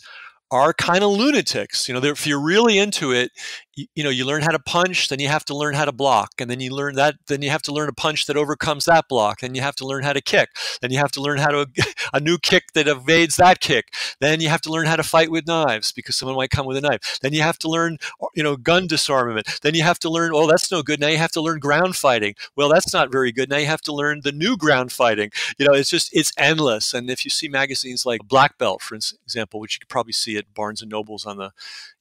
are kind of lunatics. You know, if you're really into it, you, you know, you learn how to punch, then you have to learn how to block. And then you learn that, then you have to learn a punch that overcomes that block. Then you have to learn how to kick. Then you have to learn how to, a new kick that evades that kick. Then you have to learn how to fight with knives because someone might come with a knife. Then you have to learn, you know, gun disarmament. Then you have to learn, oh, that's no good. Now you have to learn ground fighting. Well, that's not very good. Now you have to learn the new ground fighting. You know, it's just, it's endless. And if you see magazines like Black Belt, for example, which you could probably see at Barnes and Noble's on the,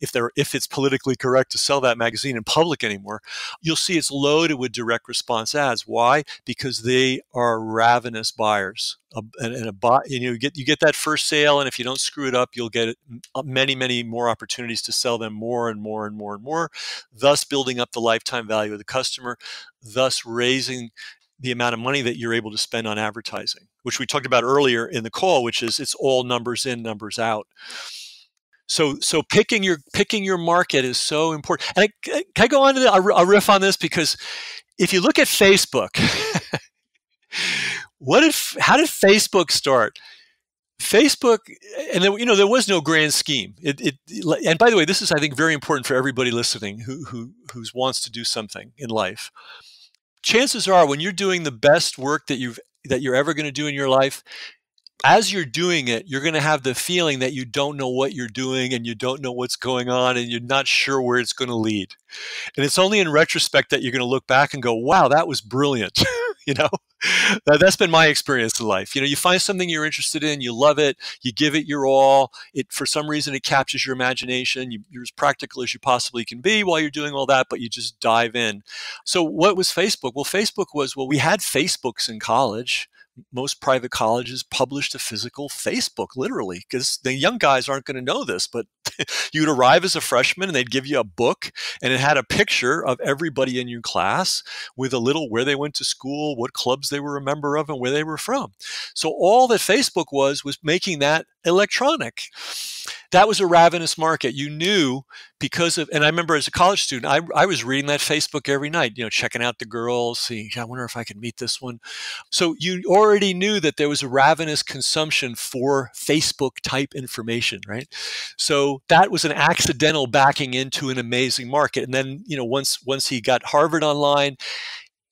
if they're, if it's politically correct to sell that magazine in public anymore, you'll see it's loaded with direct response ads. Why? Because they are ravenous buyers. Uh, and, and a buy, you know, you get you get that first sale, and if you don't screw it up, you'll get many, many more opportunities to sell them more and more and more and more, thus building up the lifetime value of the customer, thus raising the amount of money that you're able to spend on advertising, which we talked about earlier in the call, which is it's all numbers in, numbers out. So, so picking your picking your market is so important. And I, can I go on to the, I'll riff on this because if you look at Facebook, what if how did Facebook start? Facebook, and there, you know, there was no grand scheme. It, it, and by the way, this is I think very important for everybody listening who who who wants to do something in life. Chances are, when you're doing the best work that you've that you're ever going to do in your life, as you're doing it, you're going to have the feeling that you don't know what you're doing and you don't know what's going on and you're not sure where it's going to lead. And it's only in retrospect that you're going to look back and go, wow, that was brilliant. You know, that's been my experience in life. You know, you find something you're interested in, you love it, you give it your all. It, for some reason, it captures your imagination. You, you're as practical as you possibly can be while you're doing all that, but you just dive in. So what was Facebook? Well, Facebook was, well, we had Facebooks in college. Most private colleges published a physical Facebook, literally, because the young guys aren't going to know this, but you'd arrive as a freshman and they'd give you a book and it had a picture of everybody in your class with a little where they went to school, what clubs they were a member of, and where they were from. So all that Facebook was, was making that electronic. That was a ravenous market. You knew because of, and I remember as a college student, I, I was reading that Facebook every night, you know, checking out the girls, seeing, I wonder if I can meet this one. So you already knew that there was a ravenous consumption for Facebook type information, right? So that was an accidental backing into an amazing market. And then, you know, once, once he got Harvard online,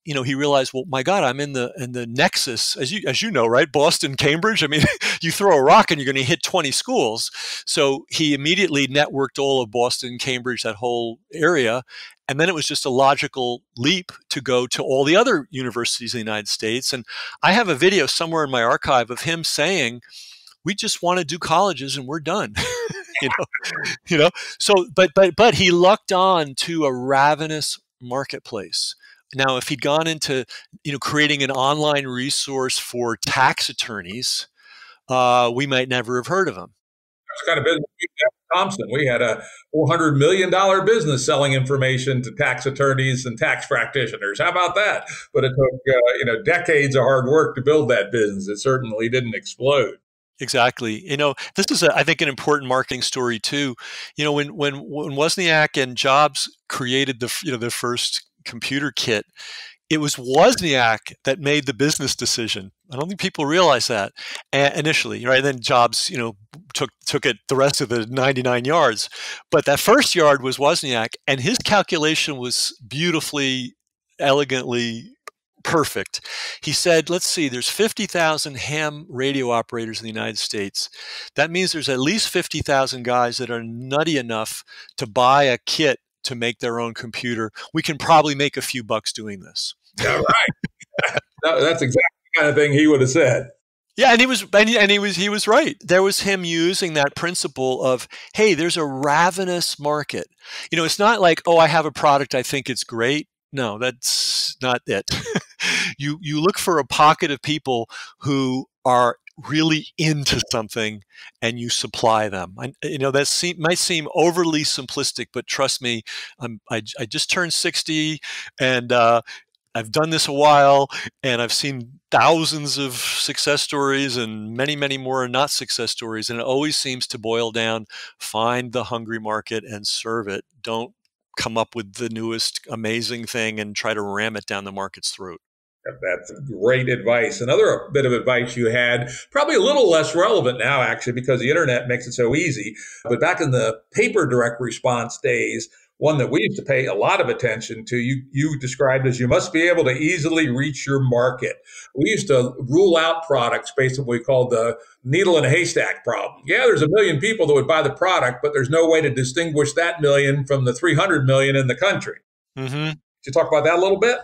you know, he realized, well, my God, I'm in the in the nexus, as you as you know, right? Boston, Cambridge. I mean, you throw a rock and you're going to hit twenty schools. So he immediately networked all of Boston, Cambridge, that whole area, and then it was just a logical leap to go to all the other universities in the United States. And I have a video somewhere in my archive of him saying, "We just want to do colleges, and we're done." You know, you know. So, but but but he lucked on to a ravenous marketplace. Now, if he'd gone into, you know, creating an online resource for tax attorneys, uh, we might never have heard of him. That's kind of business. Thompson, we had a four hundred million dollar business selling information to tax attorneys and tax practitioners. How about that? But it took, uh, you know, decades of hard work to build that business. It certainly didn't explode. Exactly. You know, this is, a, I think, an important marketing story too. You know, when when when Wozniak and Jobs created the, you know, the first computer kit, it was Wozniak that made the business decision. I don't think people realize that initially, right? And then Jobs, you know, took took it the rest of the ninety-nine yards, but that first yard was Wozniak, and his calculation was beautifully, elegantly perfect. He said, "Let's see, there's fifty thousand ham radio operators in the United States. That means there's at least fifty thousand guys that are nutty enough to buy a kit to make their own computer. We can probably make a few bucks doing this." Yeah, right. No, that's exactly the kind of thing he would have said. Yeah, and he was, and he, and he was, he was right. There was him using that principle of, hey, there's a ravenous market. You know, it's not like, oh, I have a product, I think it's great. No, that's not it. you you look for a pocket of people who are really into something, and you supply them. I, you know, that seem, might seem overly simplistic, but trust me, I'm, I, I just turned sixty, and uh, I've done this a while, and I've seen thousands of success stories and many, many more are not success stories. And it always seems to boil down, find the hungry market and serve it. Don't come up with the newest amazing thing and try to ram it down the market's throat. That's great advice. Another bit of advice you had, probably a little less relevant now, actually, because the internet makes it so easy. But back in the paper direct response days, one that we used to pay a lot of attention to, you, you described as you must be able to easily reach your market. We used to rule out products based on what we called the needle in a haystack problem. Yeah, there's a million people that would buy the product, but there's no way to distinguish that million from the three hundred million in the country. Mm-hmm. Could you talk about that a little bit?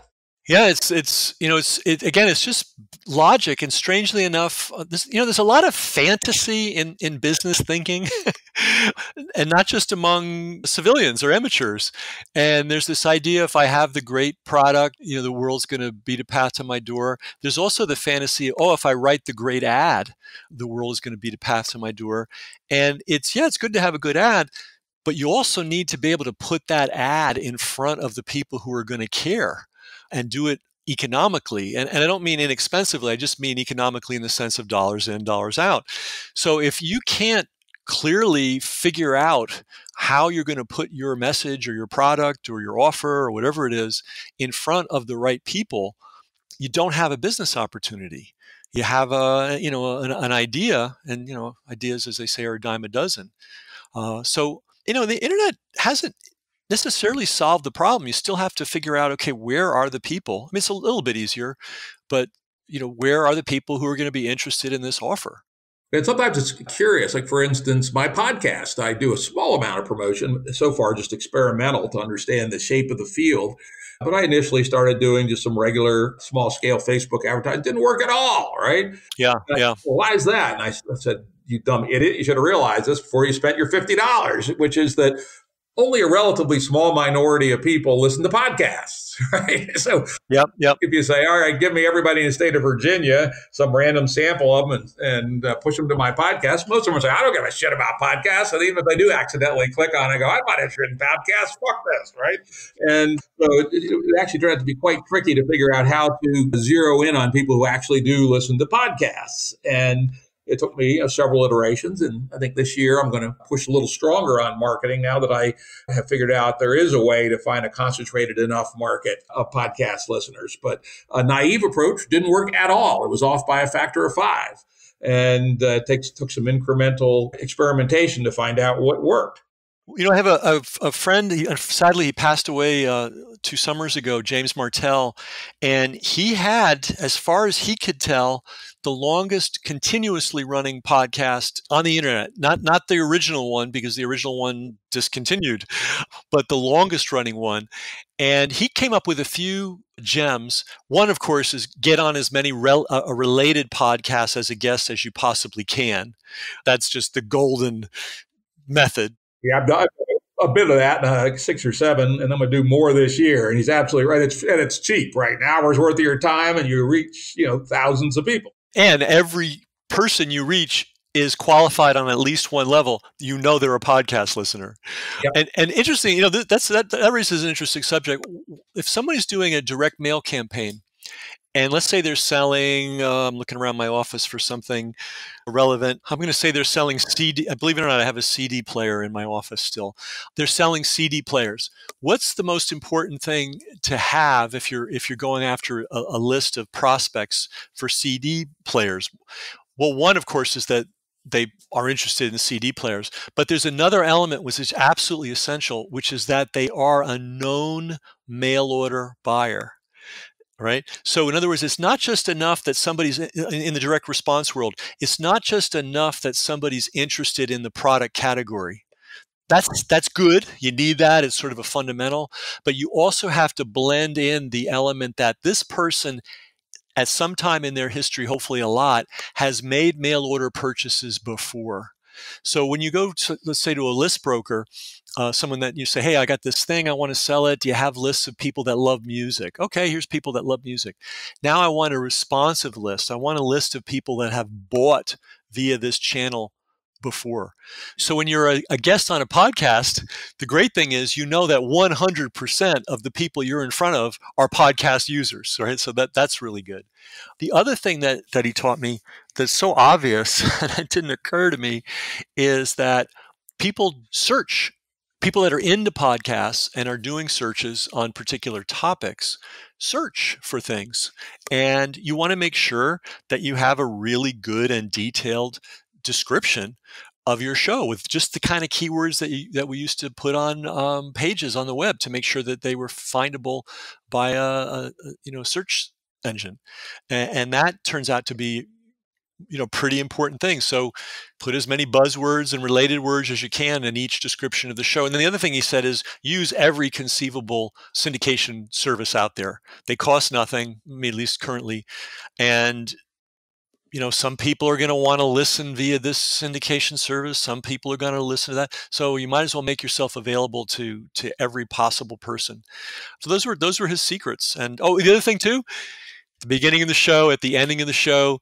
Yeah, it's, it's, you know, it's, it, again, it's just logic. And strangely enough, this, you know, there's a lot of fantasy in, in business thinking and not just among civilians or amateurs. And there's this idea, if I have the great product, you know, the world's going to beat a path to my door. There's also the fantasy, oh, if I write the great ad, the world is going to beat a path to my door. And it's, yeah, it's good to have a good ad, but you also need to be able to put that ad in front of the people who are going to care. And do it economically. And, and I don't mean inexpensively. I just mean economically in the sense of dollars in, dollars out. So if you can't clearly figure out how you're going to put your message or your product or your offer or whatever it is in front of the right people, you don't have a business opportunity. You have a, you know, an, an idea, and, you know, ideas, as they say, are a dime a dozen. Uh, so, you know, the internet hasn't necessarily solve the problem. You still have to figure out, okay, where are the people? I mean, it's a little bit easier, but, you know, where are the people who are going to be interested in this offer? And sometimes it's curious. Like, for instance, my podcast, I do a small amount of promotion, so far just experimental to understand the shape of the field. But I initially started doing just some regular small-scale Facebook advertising. It didn't work at all, right? Yeah, and yeah. I said, well, why is that? And I said, you dumb idiot, you should have realized this before you spent your fifty dollars, which is that only a relatively small minority of people listen to podcasts, right? So yep, yep. If you say, all right, give me everybody in the state of Virginia, some random sample of them, and, and uh, push them to my podcast, most of them will say, I don't give a shit about podcasts. And even if they do accidentally click on it, I go, I'm not interested in podcasts, fuck this, right? And so it, it actually turned out to be quite tricky to figure out how to zero in on people who actually do listen to podcasts. And it took me uh, several iterations, and I think this year I'm going to push a little stronger on marketing now that I have figured out there is a way to find a concentrated enough market of podcast listeners. But a naive approach didn't work at all. It was off by a factor of five, and uh, it takes, took some incremental experimentation to find out what worked. You know, I have a, a, a friend, he, sadly, he passed away uh, two summers ago, James Martell, and he had, as far as he could tell, the longest continuously running podcast on the internet. Not, not the original one, because the original one discontinued, but the longest running one. And he came up with a few gems. One, of course, is get on as many rel uh, related podcasts as a guest as you possibly can. That's just the golden method. Yeah, I've done a bit of that, uh, six or seven, and I'm going to do more this year. And he's absolutely right. It's, and it's cheap, right? An hour's worth of your time, and you reach, you know, thousands of people. And every person you reach is qualified on at least one level. You know they're a podcast listener. Yep. And, and interesting, you know, th that's, that, that raises an interesting subject. If somebody's doing a direct mail campaign, and let's say they're selling, uh, I'm looking around my office for something relevant. I'm going to say they're selling C D. Believe it or not, I have a C D player in my office still. They're selling C D players. What's the most important thing to have if you're, if you're going after a, a list of prospects for C D players? Well, one, of course, is that they are interested in C D players. But there's another element which is absolutely essential, which is that they are a known mail order buyer. Right. So in other words, it's not just enough that somebody's in the direct response world. It's not just enough that somebody's interested in the product category. That's, that's good. You need that. It's sort of a fundamental. But you also have to blend in the element that this person at some time in their history, hopefully a lot, has made mail order purchases before. So when you go to, let's say, to a list broker, uh, someone that you say, hey, I got this thing, I want to sell it. Do you have lists of people that love music? Okay, here's people that love music. Now I want a responsive list. I want a list of people that have bought via this channel before. So when you're a, a guest on a podcast, the great thing is you know that one hundred percent of the people you're in front of are podcast users, right? So that that's really good. The other thing that, that he taught me that's so obvious and it didn't occur to me is that people search. People that are into podcasts and are doing searches on particular topics search for things. And you want to make sure that you have a really good and detailed description of your show with just the kind of keywords that you, that we used to put on um, pages on the web to make sure that they were findable by a, a you know search engine. And, and that turns out to be you know, pretty important thing. So put as many buzzwords and related words as you can in each description of the show. And then the other thing he said is use every conceivable syndication service out there. They cost nothing, at least currently. And, you know, some people are going to want to listen via this syndication service. Some people are going to listen to that. So you might as well make yourself available to, to every possible person. So those were, those were his secrets. And, oh, the other thing too, at the beginning of the show, at the ending of the show,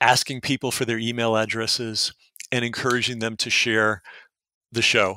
asking people for their email addresses and encouraging them to share the show,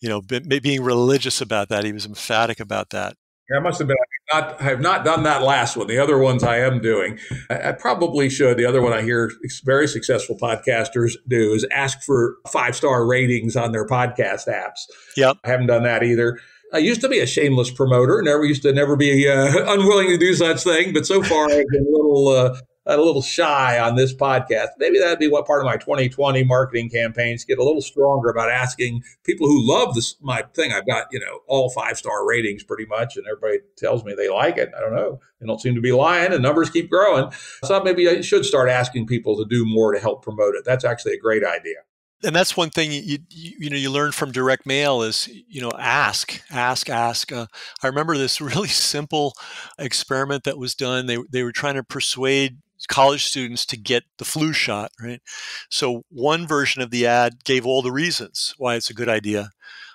you know, be, being religious about that. He was emphatic about that. Yeah, I must have been. I have not, I have not done that last one. The other ones I am doing. I, I probably should. The other one I hear very successful podcasters do is ask for five-star ratings on their podcast apps. Yep. I haven't done that either. I used to be a shameless promoter. Never used to never be uh, unwilling to do such thing. But so far, I've been a little... Uh, a little shy on this podcast. Maybe that'd be what part of my twenty twenty marketing campaigns get a little stronger about asking people who love this, my thing. I've got, you know, all five-star ratings pretty much, and everybody tells me they like it. I don't know. They don't seem to be lying, and numbers keep growing. So maybe I should start asking people to do more to help promote it. That's actually a great idea. And that's one thing you, you you know you learn from direct mail is you know ask ask ask. Uh, I remember this really simple experiment that was done. They they were trying to persuade college students to get the flu shot, right? So one version of the ad gave all the reasons why it's a good idea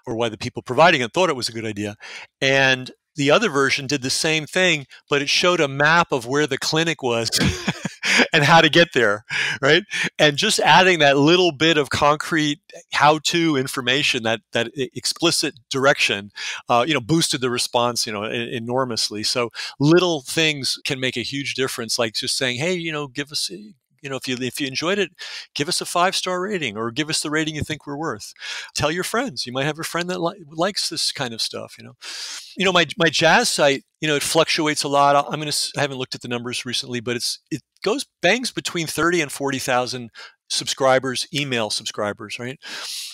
or why the people providing it thought it was a good idea. And the other version did the same thing, but it showed a map of where the clinic was and how to get there, right? And just adding that little bit of concrete how-to information, that that explicit direction, uh, you know, boosted the response, you know, enormously. So little things can make a huge difference, like just saying, hey, you know, give us, you know, if you if you enjoyed it, give us a five-star rating or give us the rating you think we're worth. Tell your friends. You might have a friend that li likes this kind of stuff, you know. You know, my my jazz site, you know, it fluctuates a lot. I'm going to I haven't looked at the numbers recently, but it's it goes bangs between thirty and forty thousand subscribers, email subscribers, right?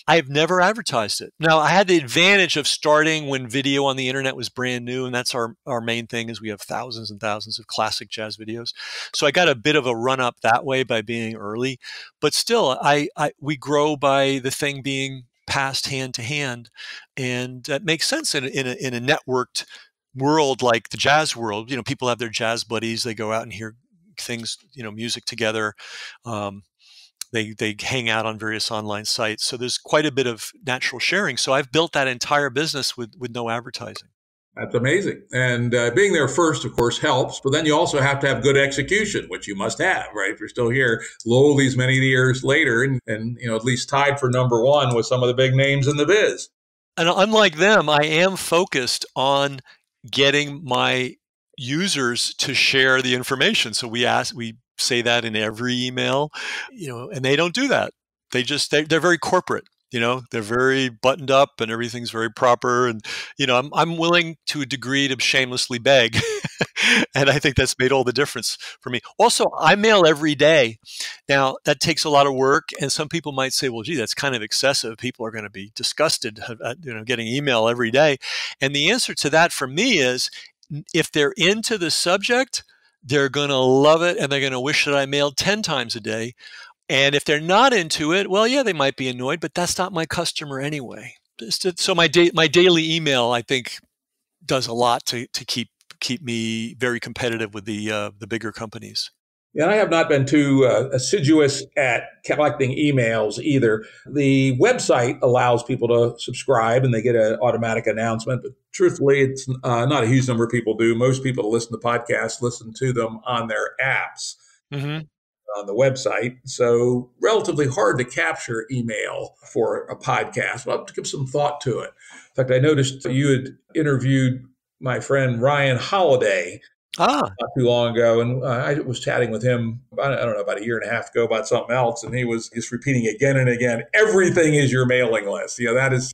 I have never advertised it. Now, I had the advantage of starting when video on the internet was brand new, and that's our, our main thing is we have thousands and thousands of classic jazz videos. So I got a bit of a run up that way by being early, but still I, I we grow by the thing being passed hand to hand, and that makes sense in a, in a, in a networked world like the jazz world. You know, people have their jazz buddies, they go out and hear things, you know, music together. Um, They, they hang out on various online sites. So there's quite a bit of natural sharing. So I've built that entire business with, with no advertising. That's amazing. And uh, being there first, of course, helps. But then you also have to have good execution, which you must have, right? If you're still here, lo, these many years later, and, and you know, at least tied for number one with some of the big names in the biz. And unlike them, I am focused on getting my users to share the information. So we ask, we say that in every email, you know, and they don't do that. They just, they, they're very corporate, you know, they're very buttoned up and everything's very proper. And, you know, I'm, I'm willing to a degree to shamelessly beg. And I think that's made all the difference for me. Also, I mail every day. Now, that takes a lot of work. And some people might say, well, gee, that's kind of excessive. People are going to be disgusted at, you know, getting email every day. And the answer to that for me is if they're into the subject, they're going to love it, and they're going to wish that I mailed ten times a day. And if they're not into it, well, yeah, they might be annoyed, but that's not my customer anyway. So my, da my daily email, I think, does a lot to, to keep, keep me very competitive with the, uh, the bigger companies. And I have not been too uh, assiduous at collecting emails either. The website allows people to subscribe and they get an automatic announcement. But truthfully, it's uh, not a huge number of people do. Most people that listen to podcasts listen to them on their apps. Mm-hmm. on the website. So relatively hard to capture email for a podcast. We'll have to give some thought to it. In fact, I noticed you had interviewed my friend Ryan Holiday ah. not too long ago. And I was chatting with him, about, I don't know, about a year and a half ago about something else. And he was just repeating again and again, everything is your mailing list. You know, that is,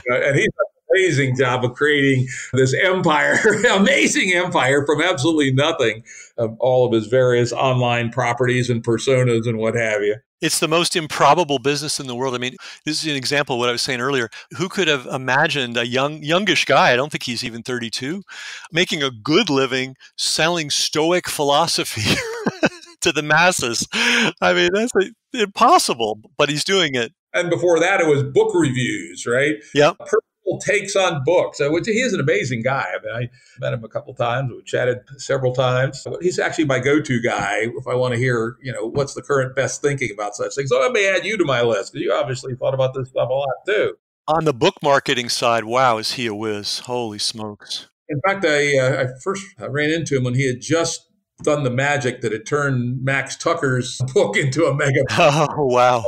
you know, and he's amazing job of creating this empire, amazing empire from absolutely nothing, of all of his various online properties and personas and what have you. It's the most improbable business in the world. I mean, this is an example of what I was saying earlier. Who could have imagined a young, youngish guy, I don't think he's even thirty-two, making a good living selling Stoic philosophy to the masses? I mean, that's impossible, but he's doing it. And before that, it was book reviews, right? Yeah. Takes on books. Which he is an amazing guy. I mean, I met him a couple times. We chatted several times. He's actually my go-to guy if I want to hear, you know, what's the current best thinking about such things. So I may add you to my list because you obviously thought about this stuff a lot too. On the book marketing side, wow, is he a whiz? Holy smokes! In fact, I uh, I first I ran into him when he had just done the magic that had turned Max Tucker's book into a mega. Oh wow!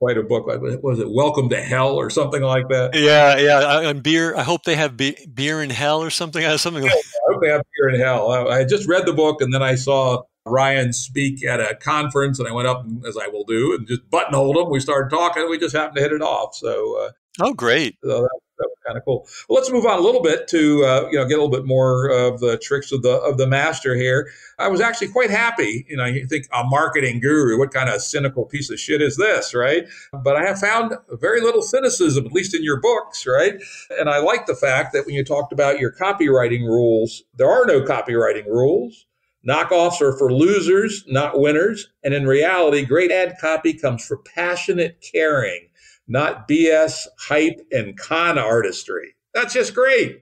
Quite a book. What was it? Welcome to Hell or something like that. Yeah, yeah. And beer. I hope they have be beer in hell or something. Something like. I hope they have beer in hell. I, I just read the book and then I saw Ryan speak at a conference and I went up, as I will do, and just buttonholed him. We started talking. We just happened to hit it off. So. Uh, oh, great. So that, that was kind of cool. Well, let's move on a little bit to uh, you know get a little bit more of the tricks of the of the master here. I was actually quite happy. You know, you think a marketing guru, what kind of cynical piece of shit is this, right? But I have found very little cynicism, at least in your books, right? And I like the fact that when you talked about your copywriting rules, there are no copywriting rules. Knockoffs are for losers, not winners. And in reality, great ad copy comes from passionate caring, not B S, hype, and con artistry. That's just great.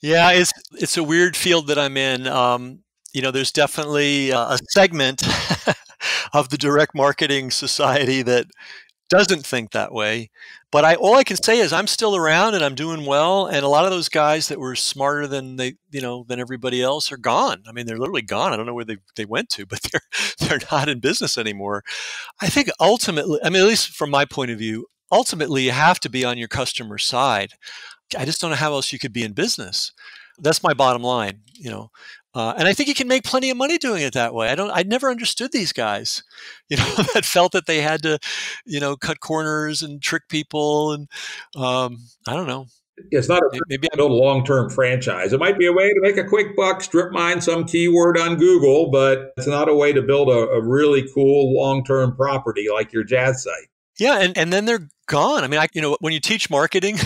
Yeah, it's it's a weird field that I'm in. Um, you know, there's definitely a segment of the direct marketing society that doesn't think that way. But I all I can say is I'm still around and I'm doing well. And a lot of those guys that were smarter than they, you know, than everybody else are gone. I mean, they're literally gone. I don't know where they, they went to, but they're they're not in business anymore. I think ultimately, I mean, at least from my point of view, ultimately, you have to be on your customer side. I just don't know how else you could be in business. That's my bottom line, you know. Uh, and I think you can make plenty of money doing it that way. I don't. I never understood these guys, you know, that felt that they had to, you know, cut corners and trick people. And um, I don't know. It's not a maybe I build a long-term franchise. It might be a way to make a quick buck, strip mine some keyword on Google, but it's not a way to build a, a really cool long-term property like your jazz site. Yeah, and, and then they're gone. I mean, I, you know, when you teach marketing,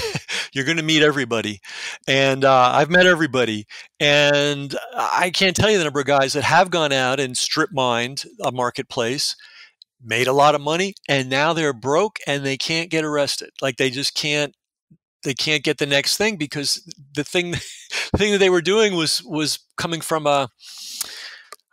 you're going to meet everybody. And uh, I've met everybody. And I can't tell you the number of guys that have gone out and strip mined a marketplace, made a lot of money, and now they're broke and they can't get arrested. Like they just can't, they can't get the next thing because the thing, the thing that they were doing was, was coming from a,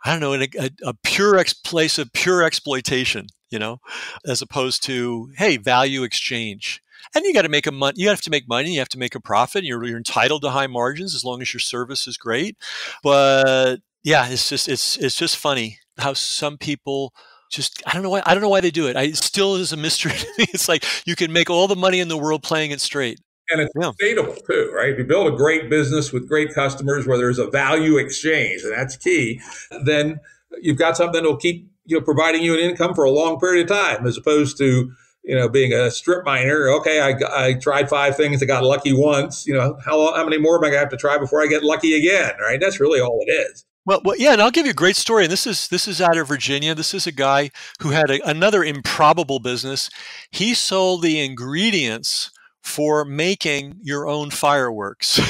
I don't know, a, a pure ex place of pure exploitation. You know, as opposed to, hey, value exchange. And you got to make a money, you have to make money, you have to make a profit. You're, you're entitled to high margins as long as your service is great. But yeah, it's just, it's, it's just funny how some people just, I don't know why, I don't know why they do it. I, it still is a mystery to me. It's like you can make all the money in the world playing it straight. And it's sustainable too, right? If you build a great business with great customers where there's a value exchange, and that's key, then you've got something that will keep, you know, providing you an income for a long period of time, as opposed to, you know, being a strip miner. Okay, I, I tried five things, I got lucky once. You know, how how many more am I gonna have to try before I get lucky again? Right? That's really all it is. Well, well, yeah, and I'll give you a great story. And this is this is out of Virginia. This is a guy who had a, another improbable business. He sold the ingredients for making your own fireworks.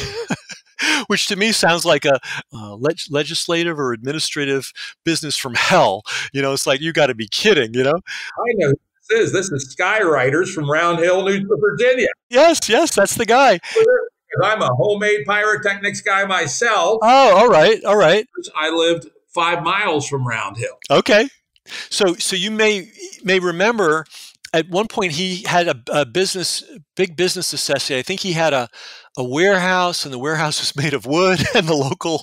Which to me sounds like a uh, leg legislative or administrative business from hell. You know, it's like, you got to be kidding, you know? I know who this is. This is Skywriters from Round Hill, New Virginia. Yes, yes, that's the guy. I'm a homemade pyrotechnics guy myself. Oh, all right, all right. I lived five miles from Round Hill. Okay. So, so you may, may remember at one point he had a, a business, big business associate. I think he had a a warehouse, and the warehouse was made of wood, and the local,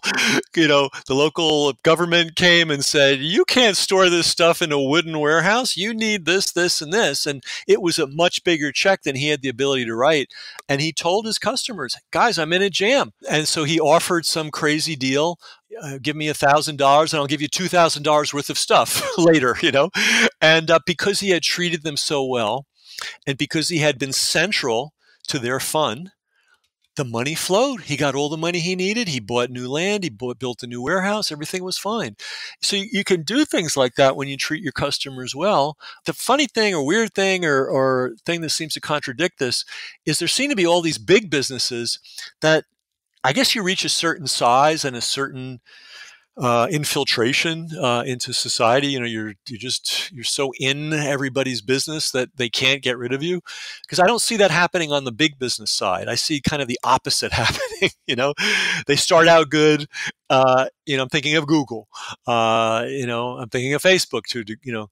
you know, the local government came and said, you can't store this stuff in a wooden warehouse. You need this, this, and this. And it was a much bigger check than he had the ability to write. And he told his customers, guys, I'm in a jam. And so he offered some crazy deal. Uh, give me a thousand dollars and I'll give you two thousand dollars worth of stuff later, you know. And uh, because he had treated them so well, and because he had been central to their fun, the money flowed. He got all the money he needed. He bought new land. He bought, built a new warehouse. Everything was fine. So you, you can do things like that when you treat your customers well. The funny thing or weird thing or, or thing that seems to contradict this is there seem to be all these big businesses that I guess you reach a certain size and a certain uh, infiltration uh, into society. You know, you're you just you're so in everybody's business that they can't get rid of you. Because I don't see that happening on the big business side. I see kind of the opposite happening. You know, they start out good. Uh, you know, I'm thinking of Google. Uh, you know, I'm thinking of Facebook too. You know.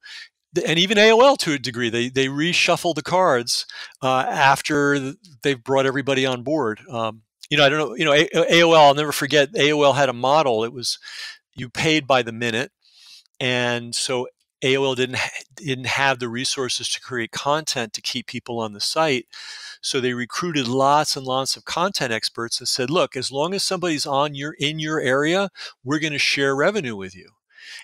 And even A O L to a degree, they they reshuffle the cards uh, after they've brought everybody on board. Um, You know, I don't know, you know, A O L, I'll never forget, A O L had a model. It was, you paid by the minute. And so A O L didn't, didn't have the resources to create content to keep people on the site. So they recruited lots and lots of content experts and said, look, as long as somebody's on your, in your area, we're going to share revenue with you.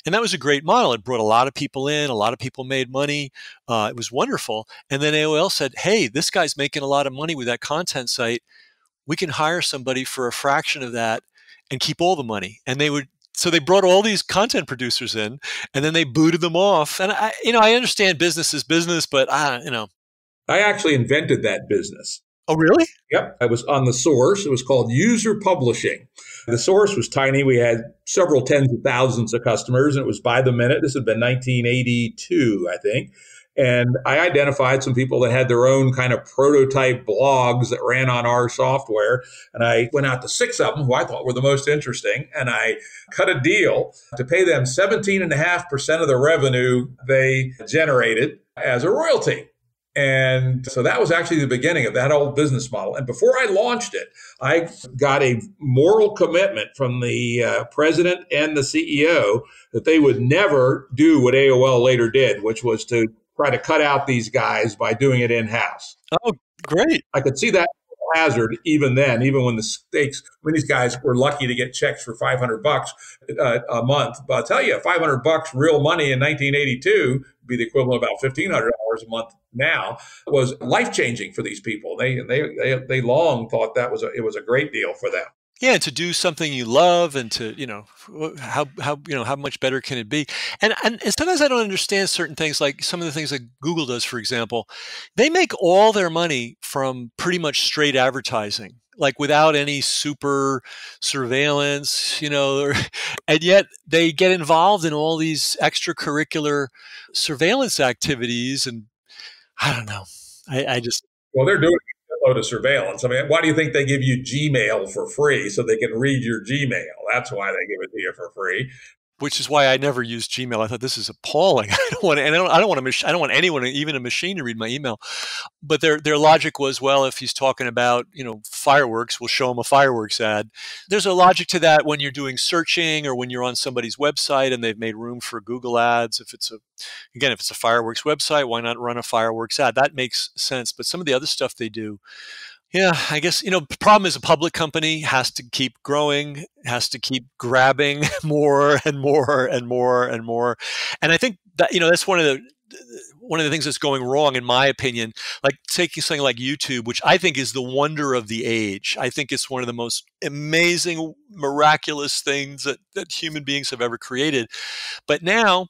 And that was a great model. It brought a lot of people in. A lot of people made money. Uh, it was wonderful. And then A O L said, hey, this guy's making a lot of money with that content site. We can hire somebody for a fraction of that and keep all the money. And they would, so they brought all these content producers in, and then they booted them off. And I, you know, I understand business is business, but I, you know, I actually invented that business. Oh, really? Yep. I was on The Source. It was called user publishing. The Source was tiny. We had several tens of thousands of customers, and it was by the minute. This had been nineteen eighty-two, I think. And I identified some people that had their own kind of prototype blogs that ran on our software. And I went out to six of them who I thought were the most interesting. And I cut a deal to pay them seventeen point five percent of the revenue they generated as a royalty. And so that was actually the beginning of that old business model. And before I launched it, I got a moral commitment from the uh, president and the C E O that they would never do what A O L later did, which was to try to cut out these guys by doing it in-house. Oh, great. I could see that hazard even then, even when the stakes, when these guys were lucky to get checks for five hundred bucks uh, a month. But I'll tell you, five hundred bucks real money in nineteen eighty-two, be the equivalent of about fifteen hundred dollars a month now, was life-changing for these people. They, they, they, they long thought that was a, it was a great deal for them. Yeah, to do something you love, and to, you know, how how you know how much better can it be? And, and and sometimes I don't understand certain things, like some of the things that Google does, for example. They make all their money from pretty much straight advertising, like without any super surveillance, you know. Or, and yet they get involved in all these extracurricular surveillance activities, and I don't know. I, I just well, they're doing it. To surveillance. I mean, why do you think they give you Gmail for free so they can read your Gmail? That's why they give it to you for free. Which is why I never used Gmail. I thought this is appalling. I don't want, and I don't, I don't want to. I don't want anyone, even a machine, to read my email. But their their logic was, well, if he's talking about, you know, fireworks, we'll show him a fireworks ad. There's a logic to that when you're doing searching or when you're on somebody's website and they've made room for Google ads. If it's a Again, if it's a fireworks website, why not run a fireworks ad? That makes sense. But some of the other stuff they do, yeah, I guess, you know, the problem is a public company has to keep growing, has to keep grabbing more and more and more and more. And I think that, you know, that's one of the one of the things that's going wrong, in my opinion, like taking something like YouTube, which I think is the wonder of the age. I think it's one of the most amazing, miraculous things that, that human beings have ever created. But now,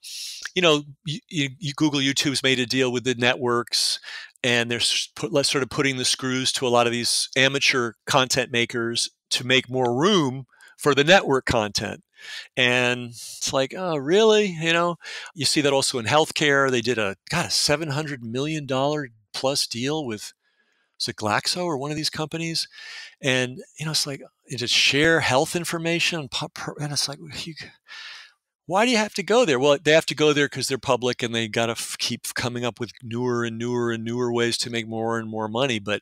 you know, you, you, Google, YouTube's made a deal with the networks, and they're put, sort of putting the screws to a lot of these amateur content makers to make more room for the network content. And it's like, oh, really? You know, you see that also in healthcare. They did a, God, a seven hundred million dollars plus deal with, was it Glaxo or one of these companies? And, you know, it's like, you just share health information. And it's like, why do you have to go there? Well, they have to go there because they're public, and they got to keep coming up with newer and newer and newer ways to make more and more money. But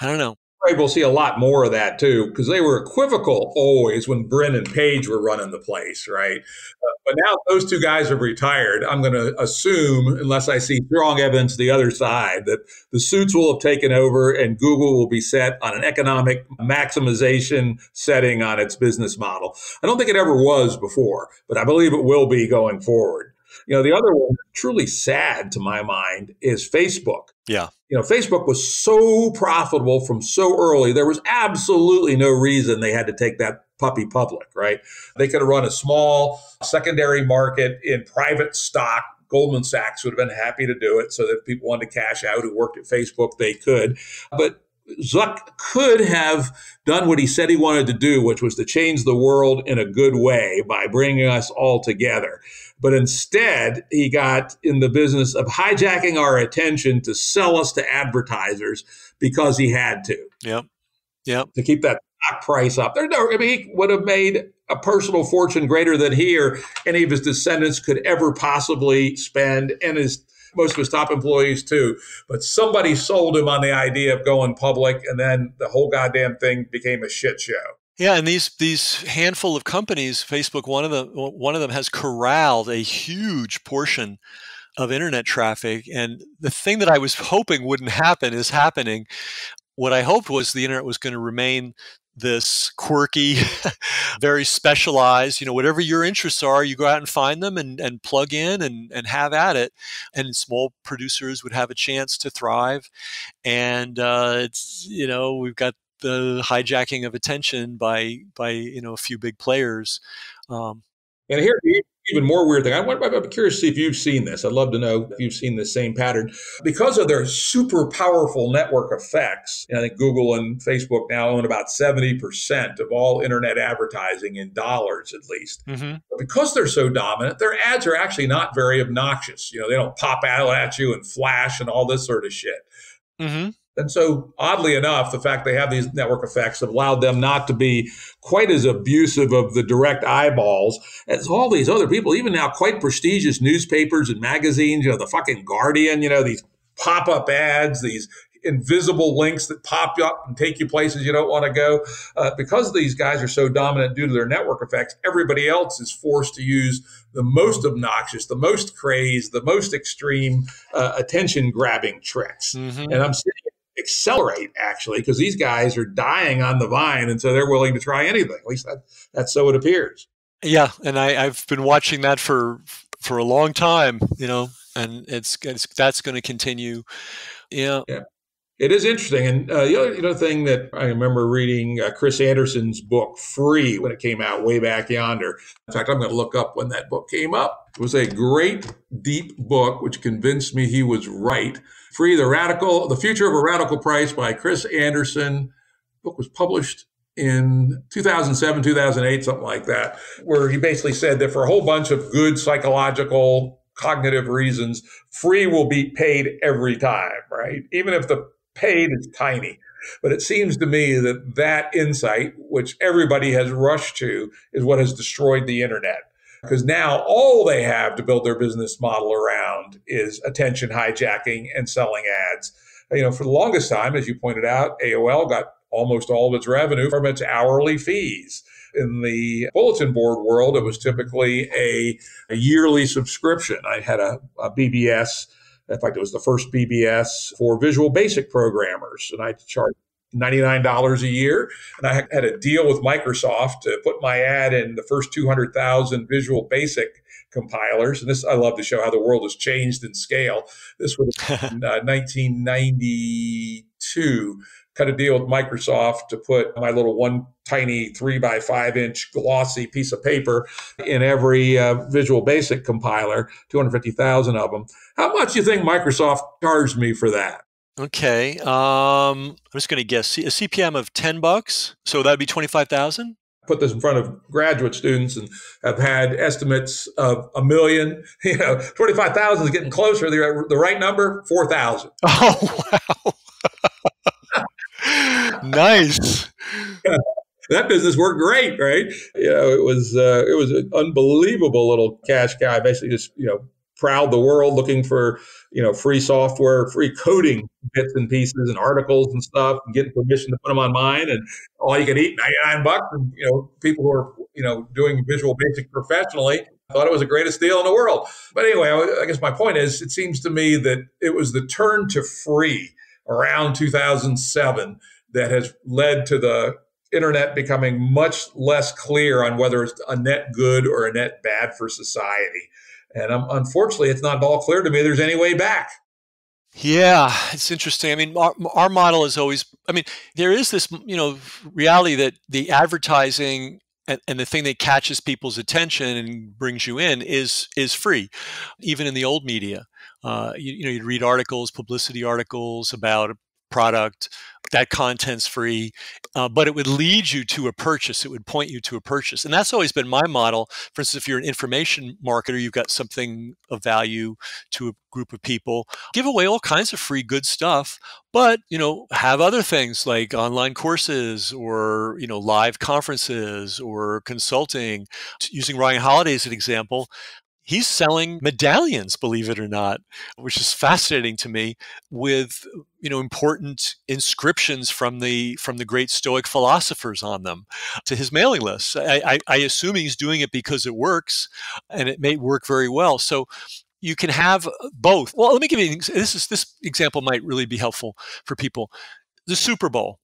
I don't know. afraid we'll see a lot more of that too, because they were equivocal always when Brin and Page were running the place, right? Uh, but now those two guys have retired. I'm going to assume, unless I see strong evidence to the other side, that the suits will have taken over and Google will be set on an economic maximization setting on its business model. I don't think it ever was before, but I believe it will be going forward. You know, the other one truly sad to my mind is Facebook. Yeah. You know, Facebook was so profitable from so early. There was absolutely no reason they had to take that puppy public, right? They could have run a small secondary market in private stock. Goldman Sachs would have been happy to do it, so that if people wanted to cash out who worked at Facebook, they could. But Zuck could have done what he said he wanted to do, which was to change the world in a good way by bringing us all together. But instead, he got in the business of hijacking our attention to sell us to advertisers because he had to. Yep. Yep. To keep that stock price up. There, no, I mean, he would have made a personal fortune greater than he or any of his descendants could ever possibly spend, and his most of his top employees too, but somebody sold him on the idea of going public, and then the whole goddamn thing became a shit show. Yeah, and these these handful of companies, Facebook, one of them, one of them has corralled a huge portion of internet traffic, and the thing that I was hoping wouldn't happen is happening. What I hoped was the internet was going to remain this quirky, very specialized, you know, whatever your interests are, you go out and find them and, and plug in and, and have at it. And small producers would have a chance to thrive. And, uh, it's, you know, we've got the hijacking of attention by, by you know, a few big players. Um, and here, even more weird thing, I went, I'm curious to see if you've seen this. I'd love to know if you've seen this same pattern. Because of their super powerful network effects, and I think Google and Facebook now own about seventy percent of all internet advertising in dollars, at least. Mm-hmm. But because they're so dominant, their ads are actually not very obnoxious. You know, they don't pop out at you and flash and all this sort of shit. Mm-hmm. And so, oddly enough, the fact they have these network effects have allowed them not to be quite as abusive of the direct eyeballs as all these other people, even now quite prestigious newspapers and magazines, you know, the fucking Guardian, you know, these pop-up ads, these invisible links that pop up and take you places you don't want to go. Uh, because these guys are so dominant due to their network effects, everybody else is forced to use the most obnoxious, the most crazed, the most extreme uh, attention-grabbing tricks. Mm-hmm. And I'm seeing accelerate, actually, because these guys are dying on the vine, and so they're willing to try anything. At least that, that's so it appears. Yeah, and I, I've been watching that for for a long time, you know, and it's, it's that's going to continue. Yeah. Yeah, it is interesting. And uh, the other you know thing that I remember reading uh, Chris Anderson's book Free when it came out way back yonder. In fact, I'm going to look up when that book came up. It was a great deep book which convinced me he was right. Free, the Radical, the Future of a Radical Price by Chris Anderson. The book was published in two thousand seven, two thousand eight, something like that, where he basically said that for a whole bunch of good psychological, cognitive reasons, free will be paid every time, right? Even if the paid is tiny. But it seems to me that that insight, which everybody has rushed to, is what has destroyed the internet. Because now all they have to build their business model around is attention hijacking and selling ads. You know, for the longest time, as you pointed out, A O L got almost all of its revenue from its hourly fees. In the bulletin board world, it was typically a, a yearly subscription. I had a, a B B S. In fact, it was the first B B S for Visual Basic programmers, and I charged ninety-nine dollars a year. And I had a deal with Microsoft to put my ad in the first two hundred thousand Visual Basic compilers. And this, I love to show how the world has changed in scale. This was in uh, nineteen ninety-two. Cut a deal with Microsoft to put my little one tiny three by five inch glossy piece of paper in every uh, Visual Basic compiler, two hundred fifty thousand of them. How much do you think Microsoft charged me for that? Okay, um, I'm just going to guess a C P M of ten bucks, so that'd be twenty-five thousand. Put this in front of graduate students, and have had estimates of a million. You know, twenty-five thousand is getting closer. The, the right number, four thousand. Oh wow! Nice. Yeah. That business worked great, right? You know, it was uh, it was an unbelievable little cash cow. Basically, just you know. prowl the world looking for, you know, free software, free coding bits and pieces and articles and stuff, and getting permission to put them on mine, and all you can eat, ninety-nine bucks. And, you know, people who are, you know, doing Visual Basic professionally thought it was the greatest deal in the world. But anyway, I guess my point is, it seems to me that it was the turn to free around two thousand seven that has led to the internet becoming much less clear on whether it's a net good or a net bad for society. And um, unfortunately, it's not all clear to me there's any way back. Yeah, it's interesting. I mean, our, our model is always, I mean, there is this, you know, reality that the advertising and, and the thing that catches people's attention and brings you in is is free, even in the old media. Uh, you, you know, you'd read articles, publicity articles about a product, that content's free, uh, but it would lead you to a purchase. It would point you to a purchase. And that's always been my model. For instance, if you're an information marketer, you've got something of value to a group of people, give away all kinds of free good stuff, but, you know, have other things like online courses or, you know, live conferences or consulting. Using Ryan Holiday as an example, he's selling medallions, believe it or not, which is fascinating to me, with, you know, important inscriptions from the from the great Stoic philosophers on them to his mailing list. I, I, I assume he's doing it because it works, and it may work very well. So you can have both. Well, let me give you an, this is this example might really be helpful for people. The Super Bowl.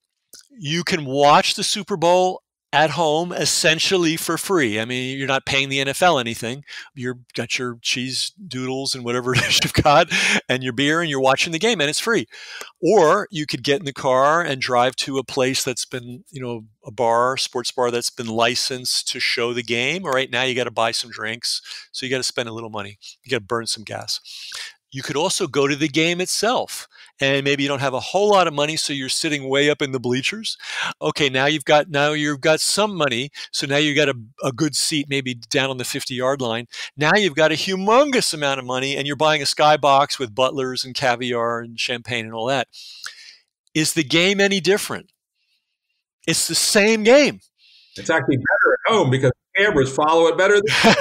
You can watch the Super Bowl at home, essentially for free. I mean, you're not paying the N F L anything. You've got your cheese doodles and whatever it is you've got, and your beer, and you're watching the game, and it's free. Or you could get in the car and drive to a place that's been, you know, a bar, sports bar that's been licensed to show the game. All right, now you got to buy some drinks, so you got to spend a little money. You got to burn some gas. You could also go to the game itself, and maybe you don't have a whole lot of money, so you're sitting way up in the bleachers. Okay, now you've got now you've got some money, so now you've got a, a good seat, maybe down on the fifty-yard line. Now you've got a humongous amount of money, and you're buying a skybox with butlers and caviar and champagne and all that. Is the game any different? It's the same game. It's actually better at home because cameras follow it better than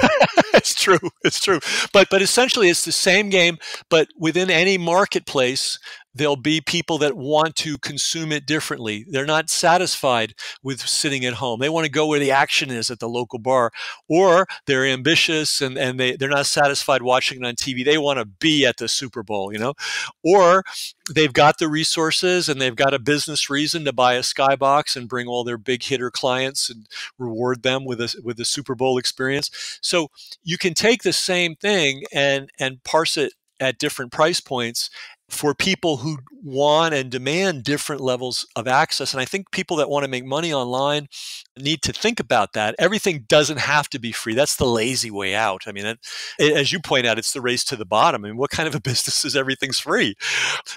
It's true. It's true. But but essentially, it's the same game. But within any marketplace, there'll be people that want to consume it differently. They're not satisfied with sitting at home. They want to go where the action is at the local bar, or they're ambitious and, and they, they're not satisfied watching it on T V. They want to be at the Super Bowl, you know, or they've got the resources and they've got a business reason to buy a skybox and bring all their big hitter clients and reward them with a, with a Super Bowl experience. So you can take the same thing and, and parse it at different price points for people who want and demand different levels of access. And I think people that want to make money online need to think about that. Everything doesn't have to be free. That's the lazy way out. I mean, it, it, as you point out, it's the race to the bottom. I mean, what kind of a business is everything's free?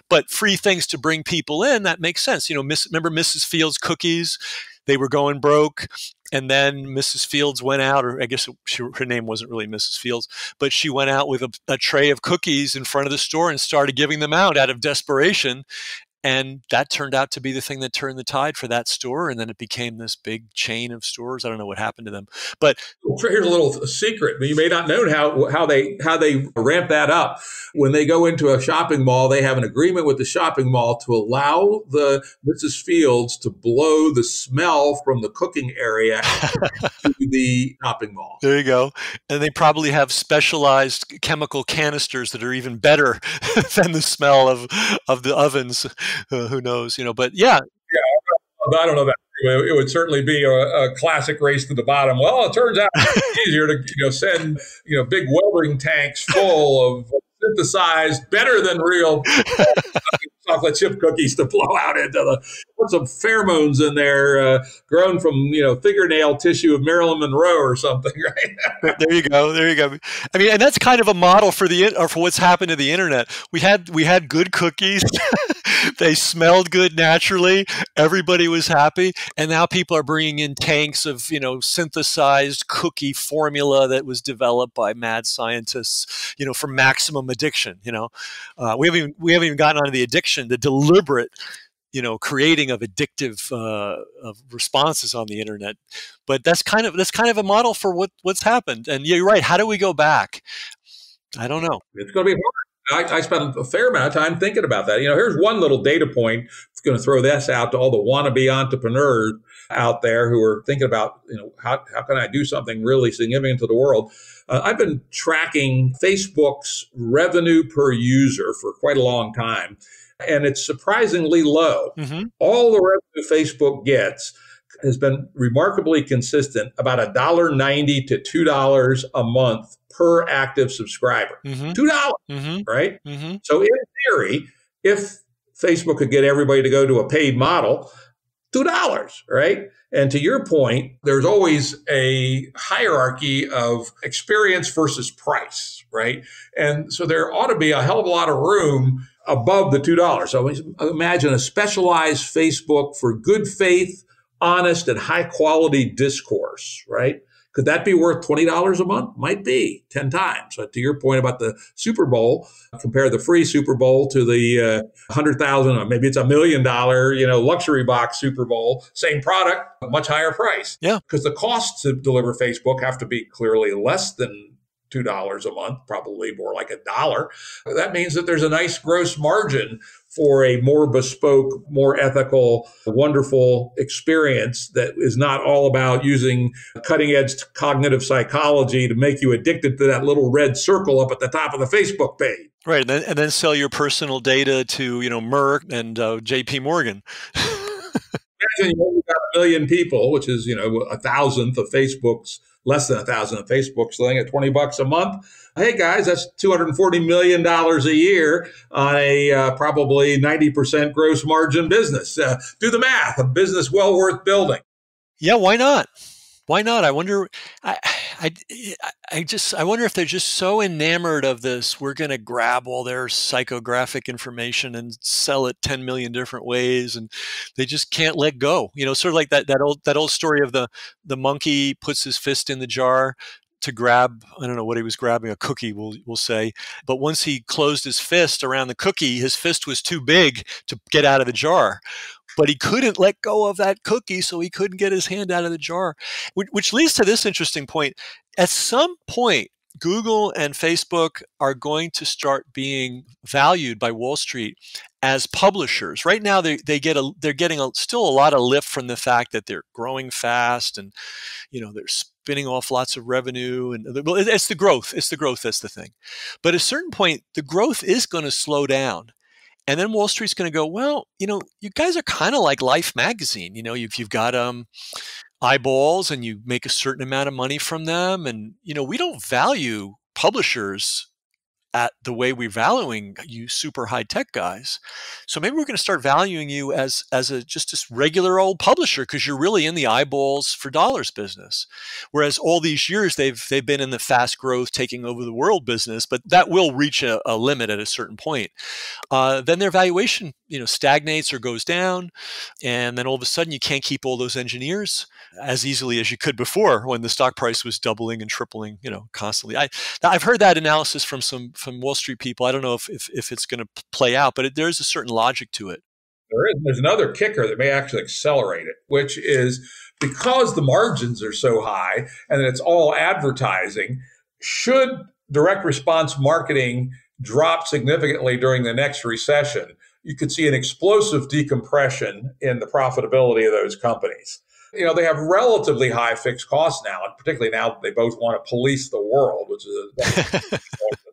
But free things to bring people in, that makes sense. You know, miss, remember Missus Fields' cookies? They were going broke. And then Missus Fields went out, or I guess she, her name wasn't really Missus Fields, but she went out with a, a tray of cookies in front of the store and started giving them out out of desperation. And that turned out to be the thing that turned the tide for that store. And then it became this big chain of stores. I don't know what happened to them. But here's a little secret. You may not know how, how, they, how they ramp that up. When they go into a shopping mall, they have an agreement with the shopping mall to allow the Missus Fields to blow the smell from the cooking area to the shopping mall. There you go. And they probably have specialized chemical canisters that are even better than the smell of, of the ovens. Uh, who knows, you know, but yeah. Yeah, I don't know that. It would certainly be a, a classic race to the bottom. Well, it turns out it's easier to, you know, send, you know, big welding tanks full of synthesized, better than real chocolate chip cookies to blow out into the, put some pheromones in there uh, grown from, you know, fingernail tissue of Marilyn Monroe or something, right? There you go. There you go. I mean, and that's kind of a model for the, or for what's happened to the internet. We had, we had good cookies. They smelled good naturally. Everybody was happy. And now people are bringing in tanks of, you know, synthesized cookie formula that was developed by mad scientists, you know, for maximum addiction. You know, uh, we haven't, we haven't even gotten onto the addiction, the deliberate, you know, creating of addictive uh, of responses on the internet. But that's kind of, that's kind of a model for what, what's happened. And yeah, you're right. How do we go back? I don't know. It's going to be hard. I, I spent a fair amount of time thinking about that. You know, here's one little data point. It's going to throw this out to all the wannabe entrepreneurs out there who are thinking about, you know, how, how can I do something really significant to the world? Uh, I've been tracking Facebook's revenue per user for quite a long time, and it's surprisingly low. Mm-hmm. All the revenue Facebook gets has been remarkably consistent, about a dollar ninety to two dollars a month per active subscriber. Mm-hmm. two dollars, mm-hmm. right? Mm-hmm. So in theory, if Facebook could get everybody to go to a paid model, two dollars, right? And to your point, there's always a hierarchy of experience versus price, right? And so there ought to be a hell of a lot of room above the two dollars. So imagine a specialized Facebook for good faith, honest and high quality discourse, right? Could that be worth twenty dollars a month? Might be ten times. But to your point about the Super Bowl, compare the free Super Bowl to the uh, one hundred thousand dollars, or maybe it's a million dollar, you know, luxury box Super Bowl, same product, much higher price. Yeah. Because the costs to deliver Facebook have to be clearly less than two dollars a month, probably more like a dollar. That means that there's a nice gross margin for a more bespoke, more ethical, wonderful experience that is not all about using cutting edge cognitive psychology to make you addicted to that little red circle up at the top of the Facebook page. Right. And then, and then sell your personal data to, you know, Merck and uh, J P Morgan. Imagine you only got a million people, which is, you know, a thousandth of Facebook's, less than a thousand of Facebook's thing at twenty bucks a month. Hey guys, that's two hundred forty million dollars a year on a uh, probably ninety percent gross margin business. Uh, do the math, a business well worth building. Yeah, why not? Why not? I wonder, I, I, I just, I wonder if they're just so enamored of this, we're going to grab all their psychographic information and sell it ten million different ways. And they just can't let go, you know, sort of like that, that old, that old story of the, the monkey puts his fist in the jar to grab, I don't know what he was grabbing, a cookie, we'll, we'll say. But once he closed his fist around the cookie, his fist was too big to get out of the jar. But he couldn't let go of that cookie, so he couldn't get his hand out of the jar, which, which leads to this interesting point. At some point, Google and Facebook are going to start being valued by Wall Street as publishers. Right now, they, they get a, they're getting a, still a lot of lift from the fact that they're growing fast and, you know, they're spinning off lots of revenue. And it's the growth. It's the growth that's the thing. But at a certain point, the growth is going to slow down. And then Wall Street's going to go, well, you know, you guys are kind of like Life magazine. You know, you've, you've got um, eyeballs and you make a certain amount of money from them. And, you know, we don't value publishers at the way we're valuing you super high tech guys. So maybe we're going to start valuing you as, as a just this regular old publisher because you're really in the eyeballs for dollars business. Whereas all these years they've, they've been in the fast growth, taking over the world business, but that will reach a, a limit at a certain point. Uh, then their valuation, you know, stagnates or goes down. And then all of a sudden you can't keep all those engineers as easily as you could before when the stock price was doubling and tripling, you know, constantly. I, I've heard that analysis from some, from Wall Street people. I don't know if, if, if it's going to play out, but it, there's a certain logic to it. There is. There's another kicker that may actually accelerate it, which is because the margins are so high and it's all advertising, should direct response marketing drop significantly during the next recession, you could see an explosive decompression in the profitability of those companies. You know, they have relatively high fixed costs now, and particularly now that they both want to police the world, which is a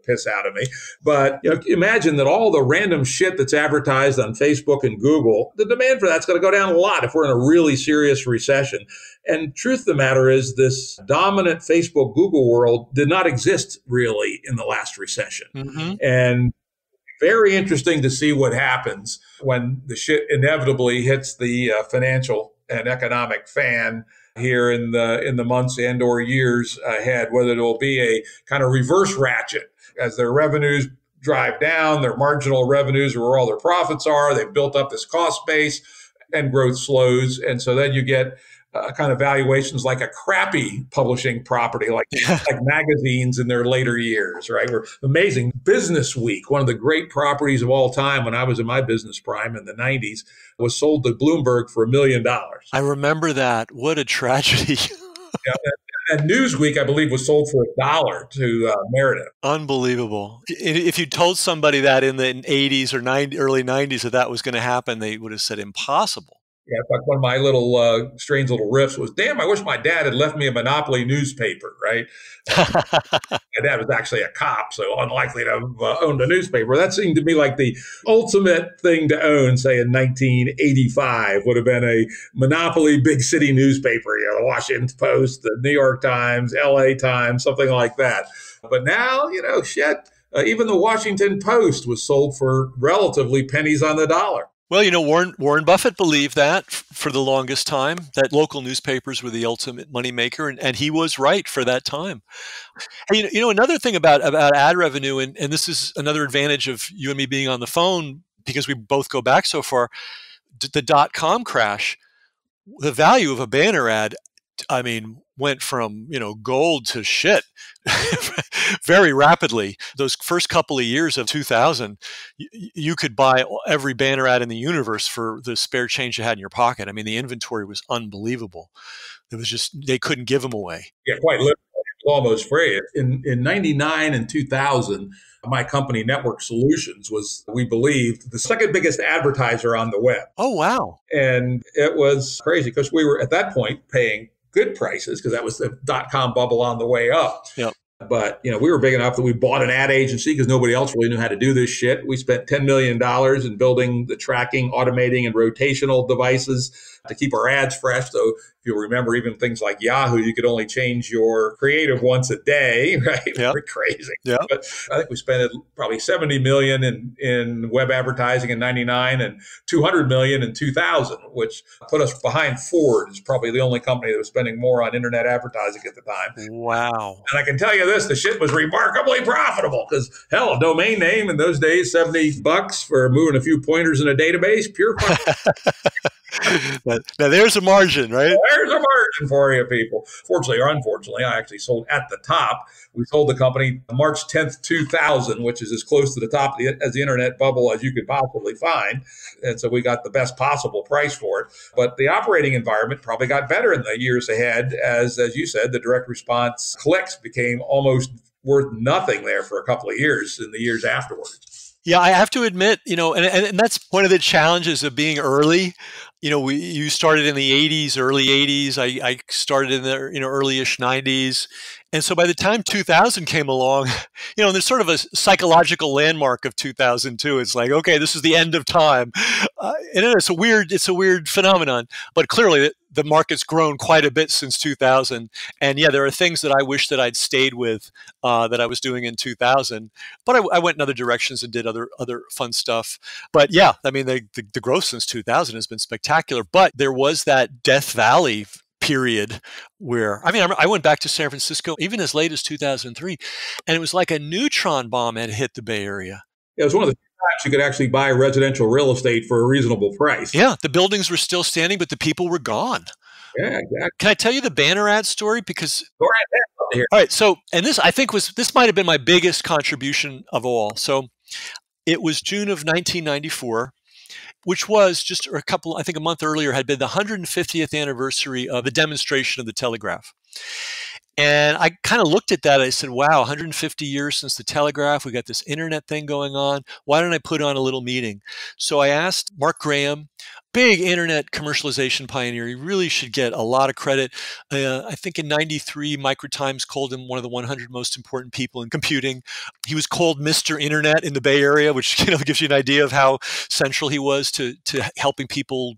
piss out of me. But you know, imagine that all the random shit that's advertised on Facebook and Google, the demand for that's going to go down a lot if we're in a really serious recession. And truth of the matter is this dominant Facebook, Google world did not exist really in the last recession. Mm-hmm. And very interesting to see what happens when the shit inevitably hits the uh, financial and economic fan here in the in the months and or years ahead, whether it will be a kind of reverse ratchet as their revenues drive down, their marginal revenues are where all their profits are, they've built up this cost base and growth slows. And so then you get uh, kind of valuations like a crappy publishing property, like, like magazines in their later years, right? We're amazing. Business Week, one of the great properties of all time when I was in my business prime in the nineties, was sold to Bloomberg for a million dollars. I remember that. What a tragedy. Yeah, And Newsweek, I believe, was sold for a dollar to uh, Meredith. Unbelievable. If you told somebody that in the eighties or ninety, early nineties that that was going to happen, they would have said impossible. Yeah, in fact, one of my little uh, strange little riffs was, damn, I wish my dad had left me a Monopoly newspaper, right? My dad was actually a cop, so unlikely to have uh, owned a newspaper. That seemed to me like the ultimate thing to own, say, in nineteen eighty-five would have been a Monopoly big city newspaper, you know, the Washington Post, the New York Times, L A Times, something like that. But now, you know, shit, uh, even the Washington Post was sold for relatively pennies on the dollar. Well, you know, Warren, Warren Buffett believed that f for the longest time, that local newspapers were the ultimate moneymaker, and, and he was right for that time. And, you know, you know, another thing about, about ad revenue, and, and this is another advantage of you and me being on the phone, because we both go back so far, the dot-com crash, the value of a banner ad, I mean, went from, you know, gold to shit very rapidly. Those first couple of years of two thousand, you, you could buy every banner ad in the universe for the spare change you had in your pocket. I mean, the inventory was unbelievable. It was just, they couldn't give them away. Yeah, quite literally. It was almost free. In, in ninety-nine and two thousand, my company, Network Solutions, was, we believed, the second biggest advertiser on the web. Oh, wow. And it was crazy because we were, at that point, paying good prices, because that was the dot-com bubble on the way up. Yep. But, you know, we were big enough that we bought an ad agency because nobody else really knew how to do this shit. We spent ten million dollars in building the tracking, automating, and rotational devices to keep our ads fresh. So if you'll remember, even things like Yahoo, you could only change your creative once a day, right? Yep. We're crazy. Yep. But I think we spent probably seventy million dollars in, in web advertising in ninety-nine and two hundred million dollars in two thousand, which put us behind Ford, is probably the only company that was spending more on internet advertising at the time. Wow. And I can tell you this, the shit was remarkably profitable because, hell, a domain name in those days, seventy bucks for moving a few pointers in a database, pure fun. Now, there's a margin, right? There's a margin for you people. Fortunately or unfortunately, I actually sold at the top. We sold the company March tenth, two thousand, which is as close to the top as the internet bubble as you could possibly find. And so we got the best possible price for it. But the operating environment probably got better in the years ahead. As, as you said, the direct response clicks became almost worth nothing there for a couple of years in the years afterwards. Yeah, I have to admit, you know, and, and that's one of the challenges of being early. You know, we, you started in the eighties, early eighties. I, I started in the, you know, early-ish nineties. And so by the time two thousand came along, you know, there's sort of a psychological landmark of two thousand two. It's like, okay, this is the end of time. Uh, and it's a weird, it's a weird phenomenon. But clearly, the, the market's grown quite a bit since two thousand. And yeah, there are things that I wish that I'd stayed with uh, that I was doing in two thousand. But I, I went in other directions and did other other fun stuff. But yeah, I mean, the, the, the growth since two thousand has been spectacular. But there was that Death Valley period where, I mean, I went back to San Francisco even as late as two thousand three, and it was like a neutron bomb had hit the Bay Area. Yeah, it was one of the times you could actually buy residential real estate for a reasonable price. Yeah, the buildings were still standing, but the people were gone. Yeah, exactly. Can I tell you the banner ad story? Because all right, all right, so and this I think was this might have been my biggest contribution of all. So it was June of nineteen ninety-four. Which was just a couple, I think a month earlier, had been the one hundred fiftieth anniversary of the demonstration of the telegraph. And I kind of looked at that. I said, wow, one hundred fifty years since the telegraph. We got this internet thing going on. Why don't I put on a little meeting? So I asked Mark Graham, big internet commercialization pioneer. He really should get a lot of credit. Uh, I think in ninety-three, Microtimes called him one of the one hundred most important people in computing. He was called Mister Internet in the Bay Area, which, you know, gives you an idea of how central he was to, to helping people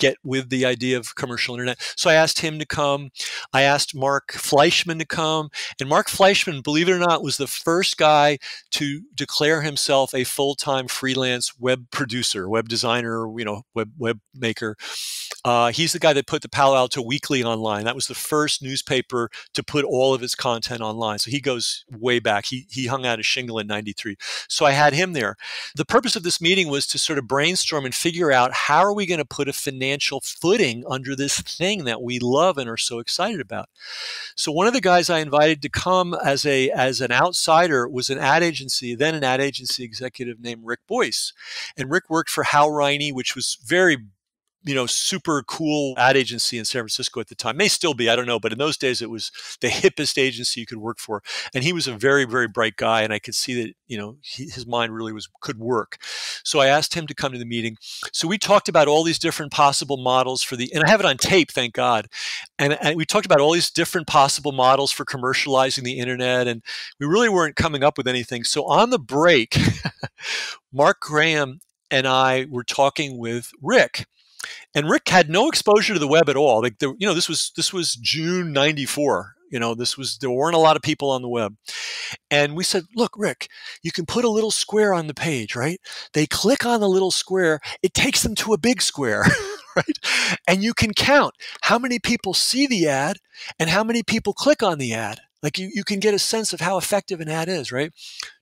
get with the idea of commercial internet. So I asked him to come. I asked Mark Fleischman to come. And Mark Fleischman, believe it or not, was the first guy to declare himself a full-time freelance web producer, web designer, you know, web, web maker. Uh, he's the guy that put the Palo Alto Weekly online. That was the first newspaper to put all of his content online. So he goes way back. He, he hung out a shingle in ninety-three. So I had him there. The purpose of this meeting was to sort of brainstorm and figure out how are we going to put a financial financial footing under this thing that we love and are so excited about. So one of the guys I invited to come as a as an outsider was an ad agency, then an ad agency executive named Rick Boyce. And Rick worked for Hal Riney, which was very you know, super cool ad agency in San Francisco at the time. May still be, I don't know. But in those days, it was the hippest agency you could work for. And he was a very, very bright guy. And I could see that, you know, he, his mind really was could work. So I asked him to come to the meeting. So we talked about all these different possible models for the, and I have it on tape, thank God. And, and we talked about all these different possible models for commercializing the internet. And we really weren't coming up with anything. So on the break, Mark Graham and I were talking with Rick. And Rick had no exposure to the web at all. Like, the, you know, this was this was June ninety-four. You know, this was there weren't a lot of people on the web. And we said, look, Rick, you can put a little square on the page, right? They click on the little square. It takes them to a big square, right? And you can count how many people see the ad and how many people click on the ad. Like, you, you can get a sense of how effective an ad is, right?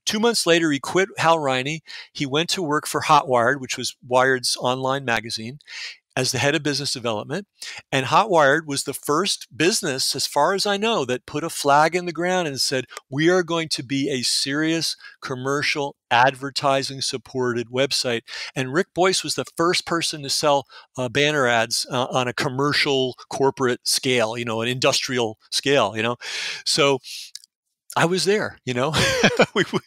Two months later, he quit Hal Riney. He went to work for Hotwired, which was Wired's online magazine, as the head of business development. And Hotwired was the first business, as far as I know, that put a flag in the ground and said, we are going to be a serious commercial advertising supported website. And Rick Boyce was the first person to sell uh, banner ads uh, on a commercial corporate scale, you know, an industrial scale, you know. So I was there, you know, we, we,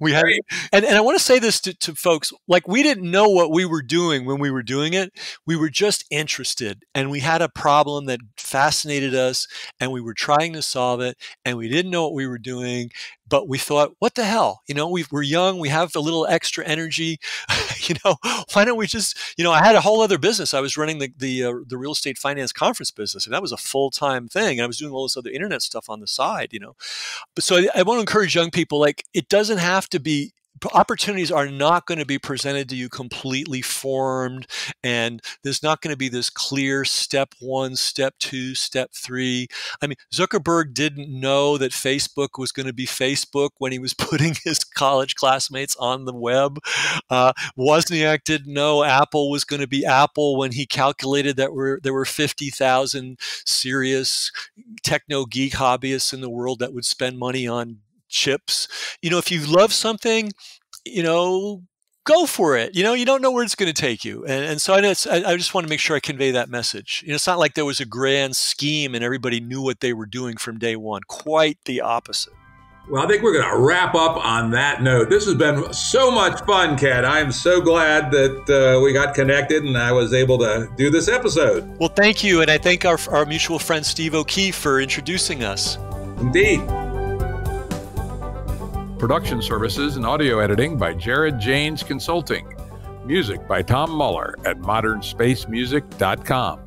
we had, and, and I want to say this to, to folks, like, we didn't know what we were doing when we were doing it. We were just interested, and we had a problem that fascinated us, and we were trying to solve it, and we didn't know what we were doing, but we thought, what the hell? You know, we've, we're young, we have a little extra energy, you know, why don't we just, you know, I had a whole other business. I was running the, the, uh, the real estate finance conference business, and that was a full-time thing. And I was doing all this other internet stuff on the side, you know, but so I want to encourage young people, like, it doesn't have to be, opportunities are not going to be presented to you completely formed, and there's not going to be this clear step one, step two, step three. I mean, Zuckerberg didn't know that Facebook was going to be Facebook when he was putting his college classmates on the web. Uh, Wozniak didn't know Apple was going to be Apple when he calculated that we're, there were fifty thousand serious techno-geek hobbyists in the world that would spend money on chips. You know, if you love something, you know, go for it. You know, you don't know where it's going to take you. And, and so I, know it's, I, I just want to make sure I convey that message. You know, it's not like there was a grand scheme and everybody knew what they were doing from day one. Quite the opposite. Well, I think we're going to wrap up on that note. This has been so much fun, Ken. I am so glad that uh, we got connected and I was able to do this episode. Well, thank you. And I thank our, our mutual friend, Steve O'Keefe, for introducing us. Indeed. Production services and audio editing by Jared Janes Consulting. Music by Tom Muller at modern space music dot com.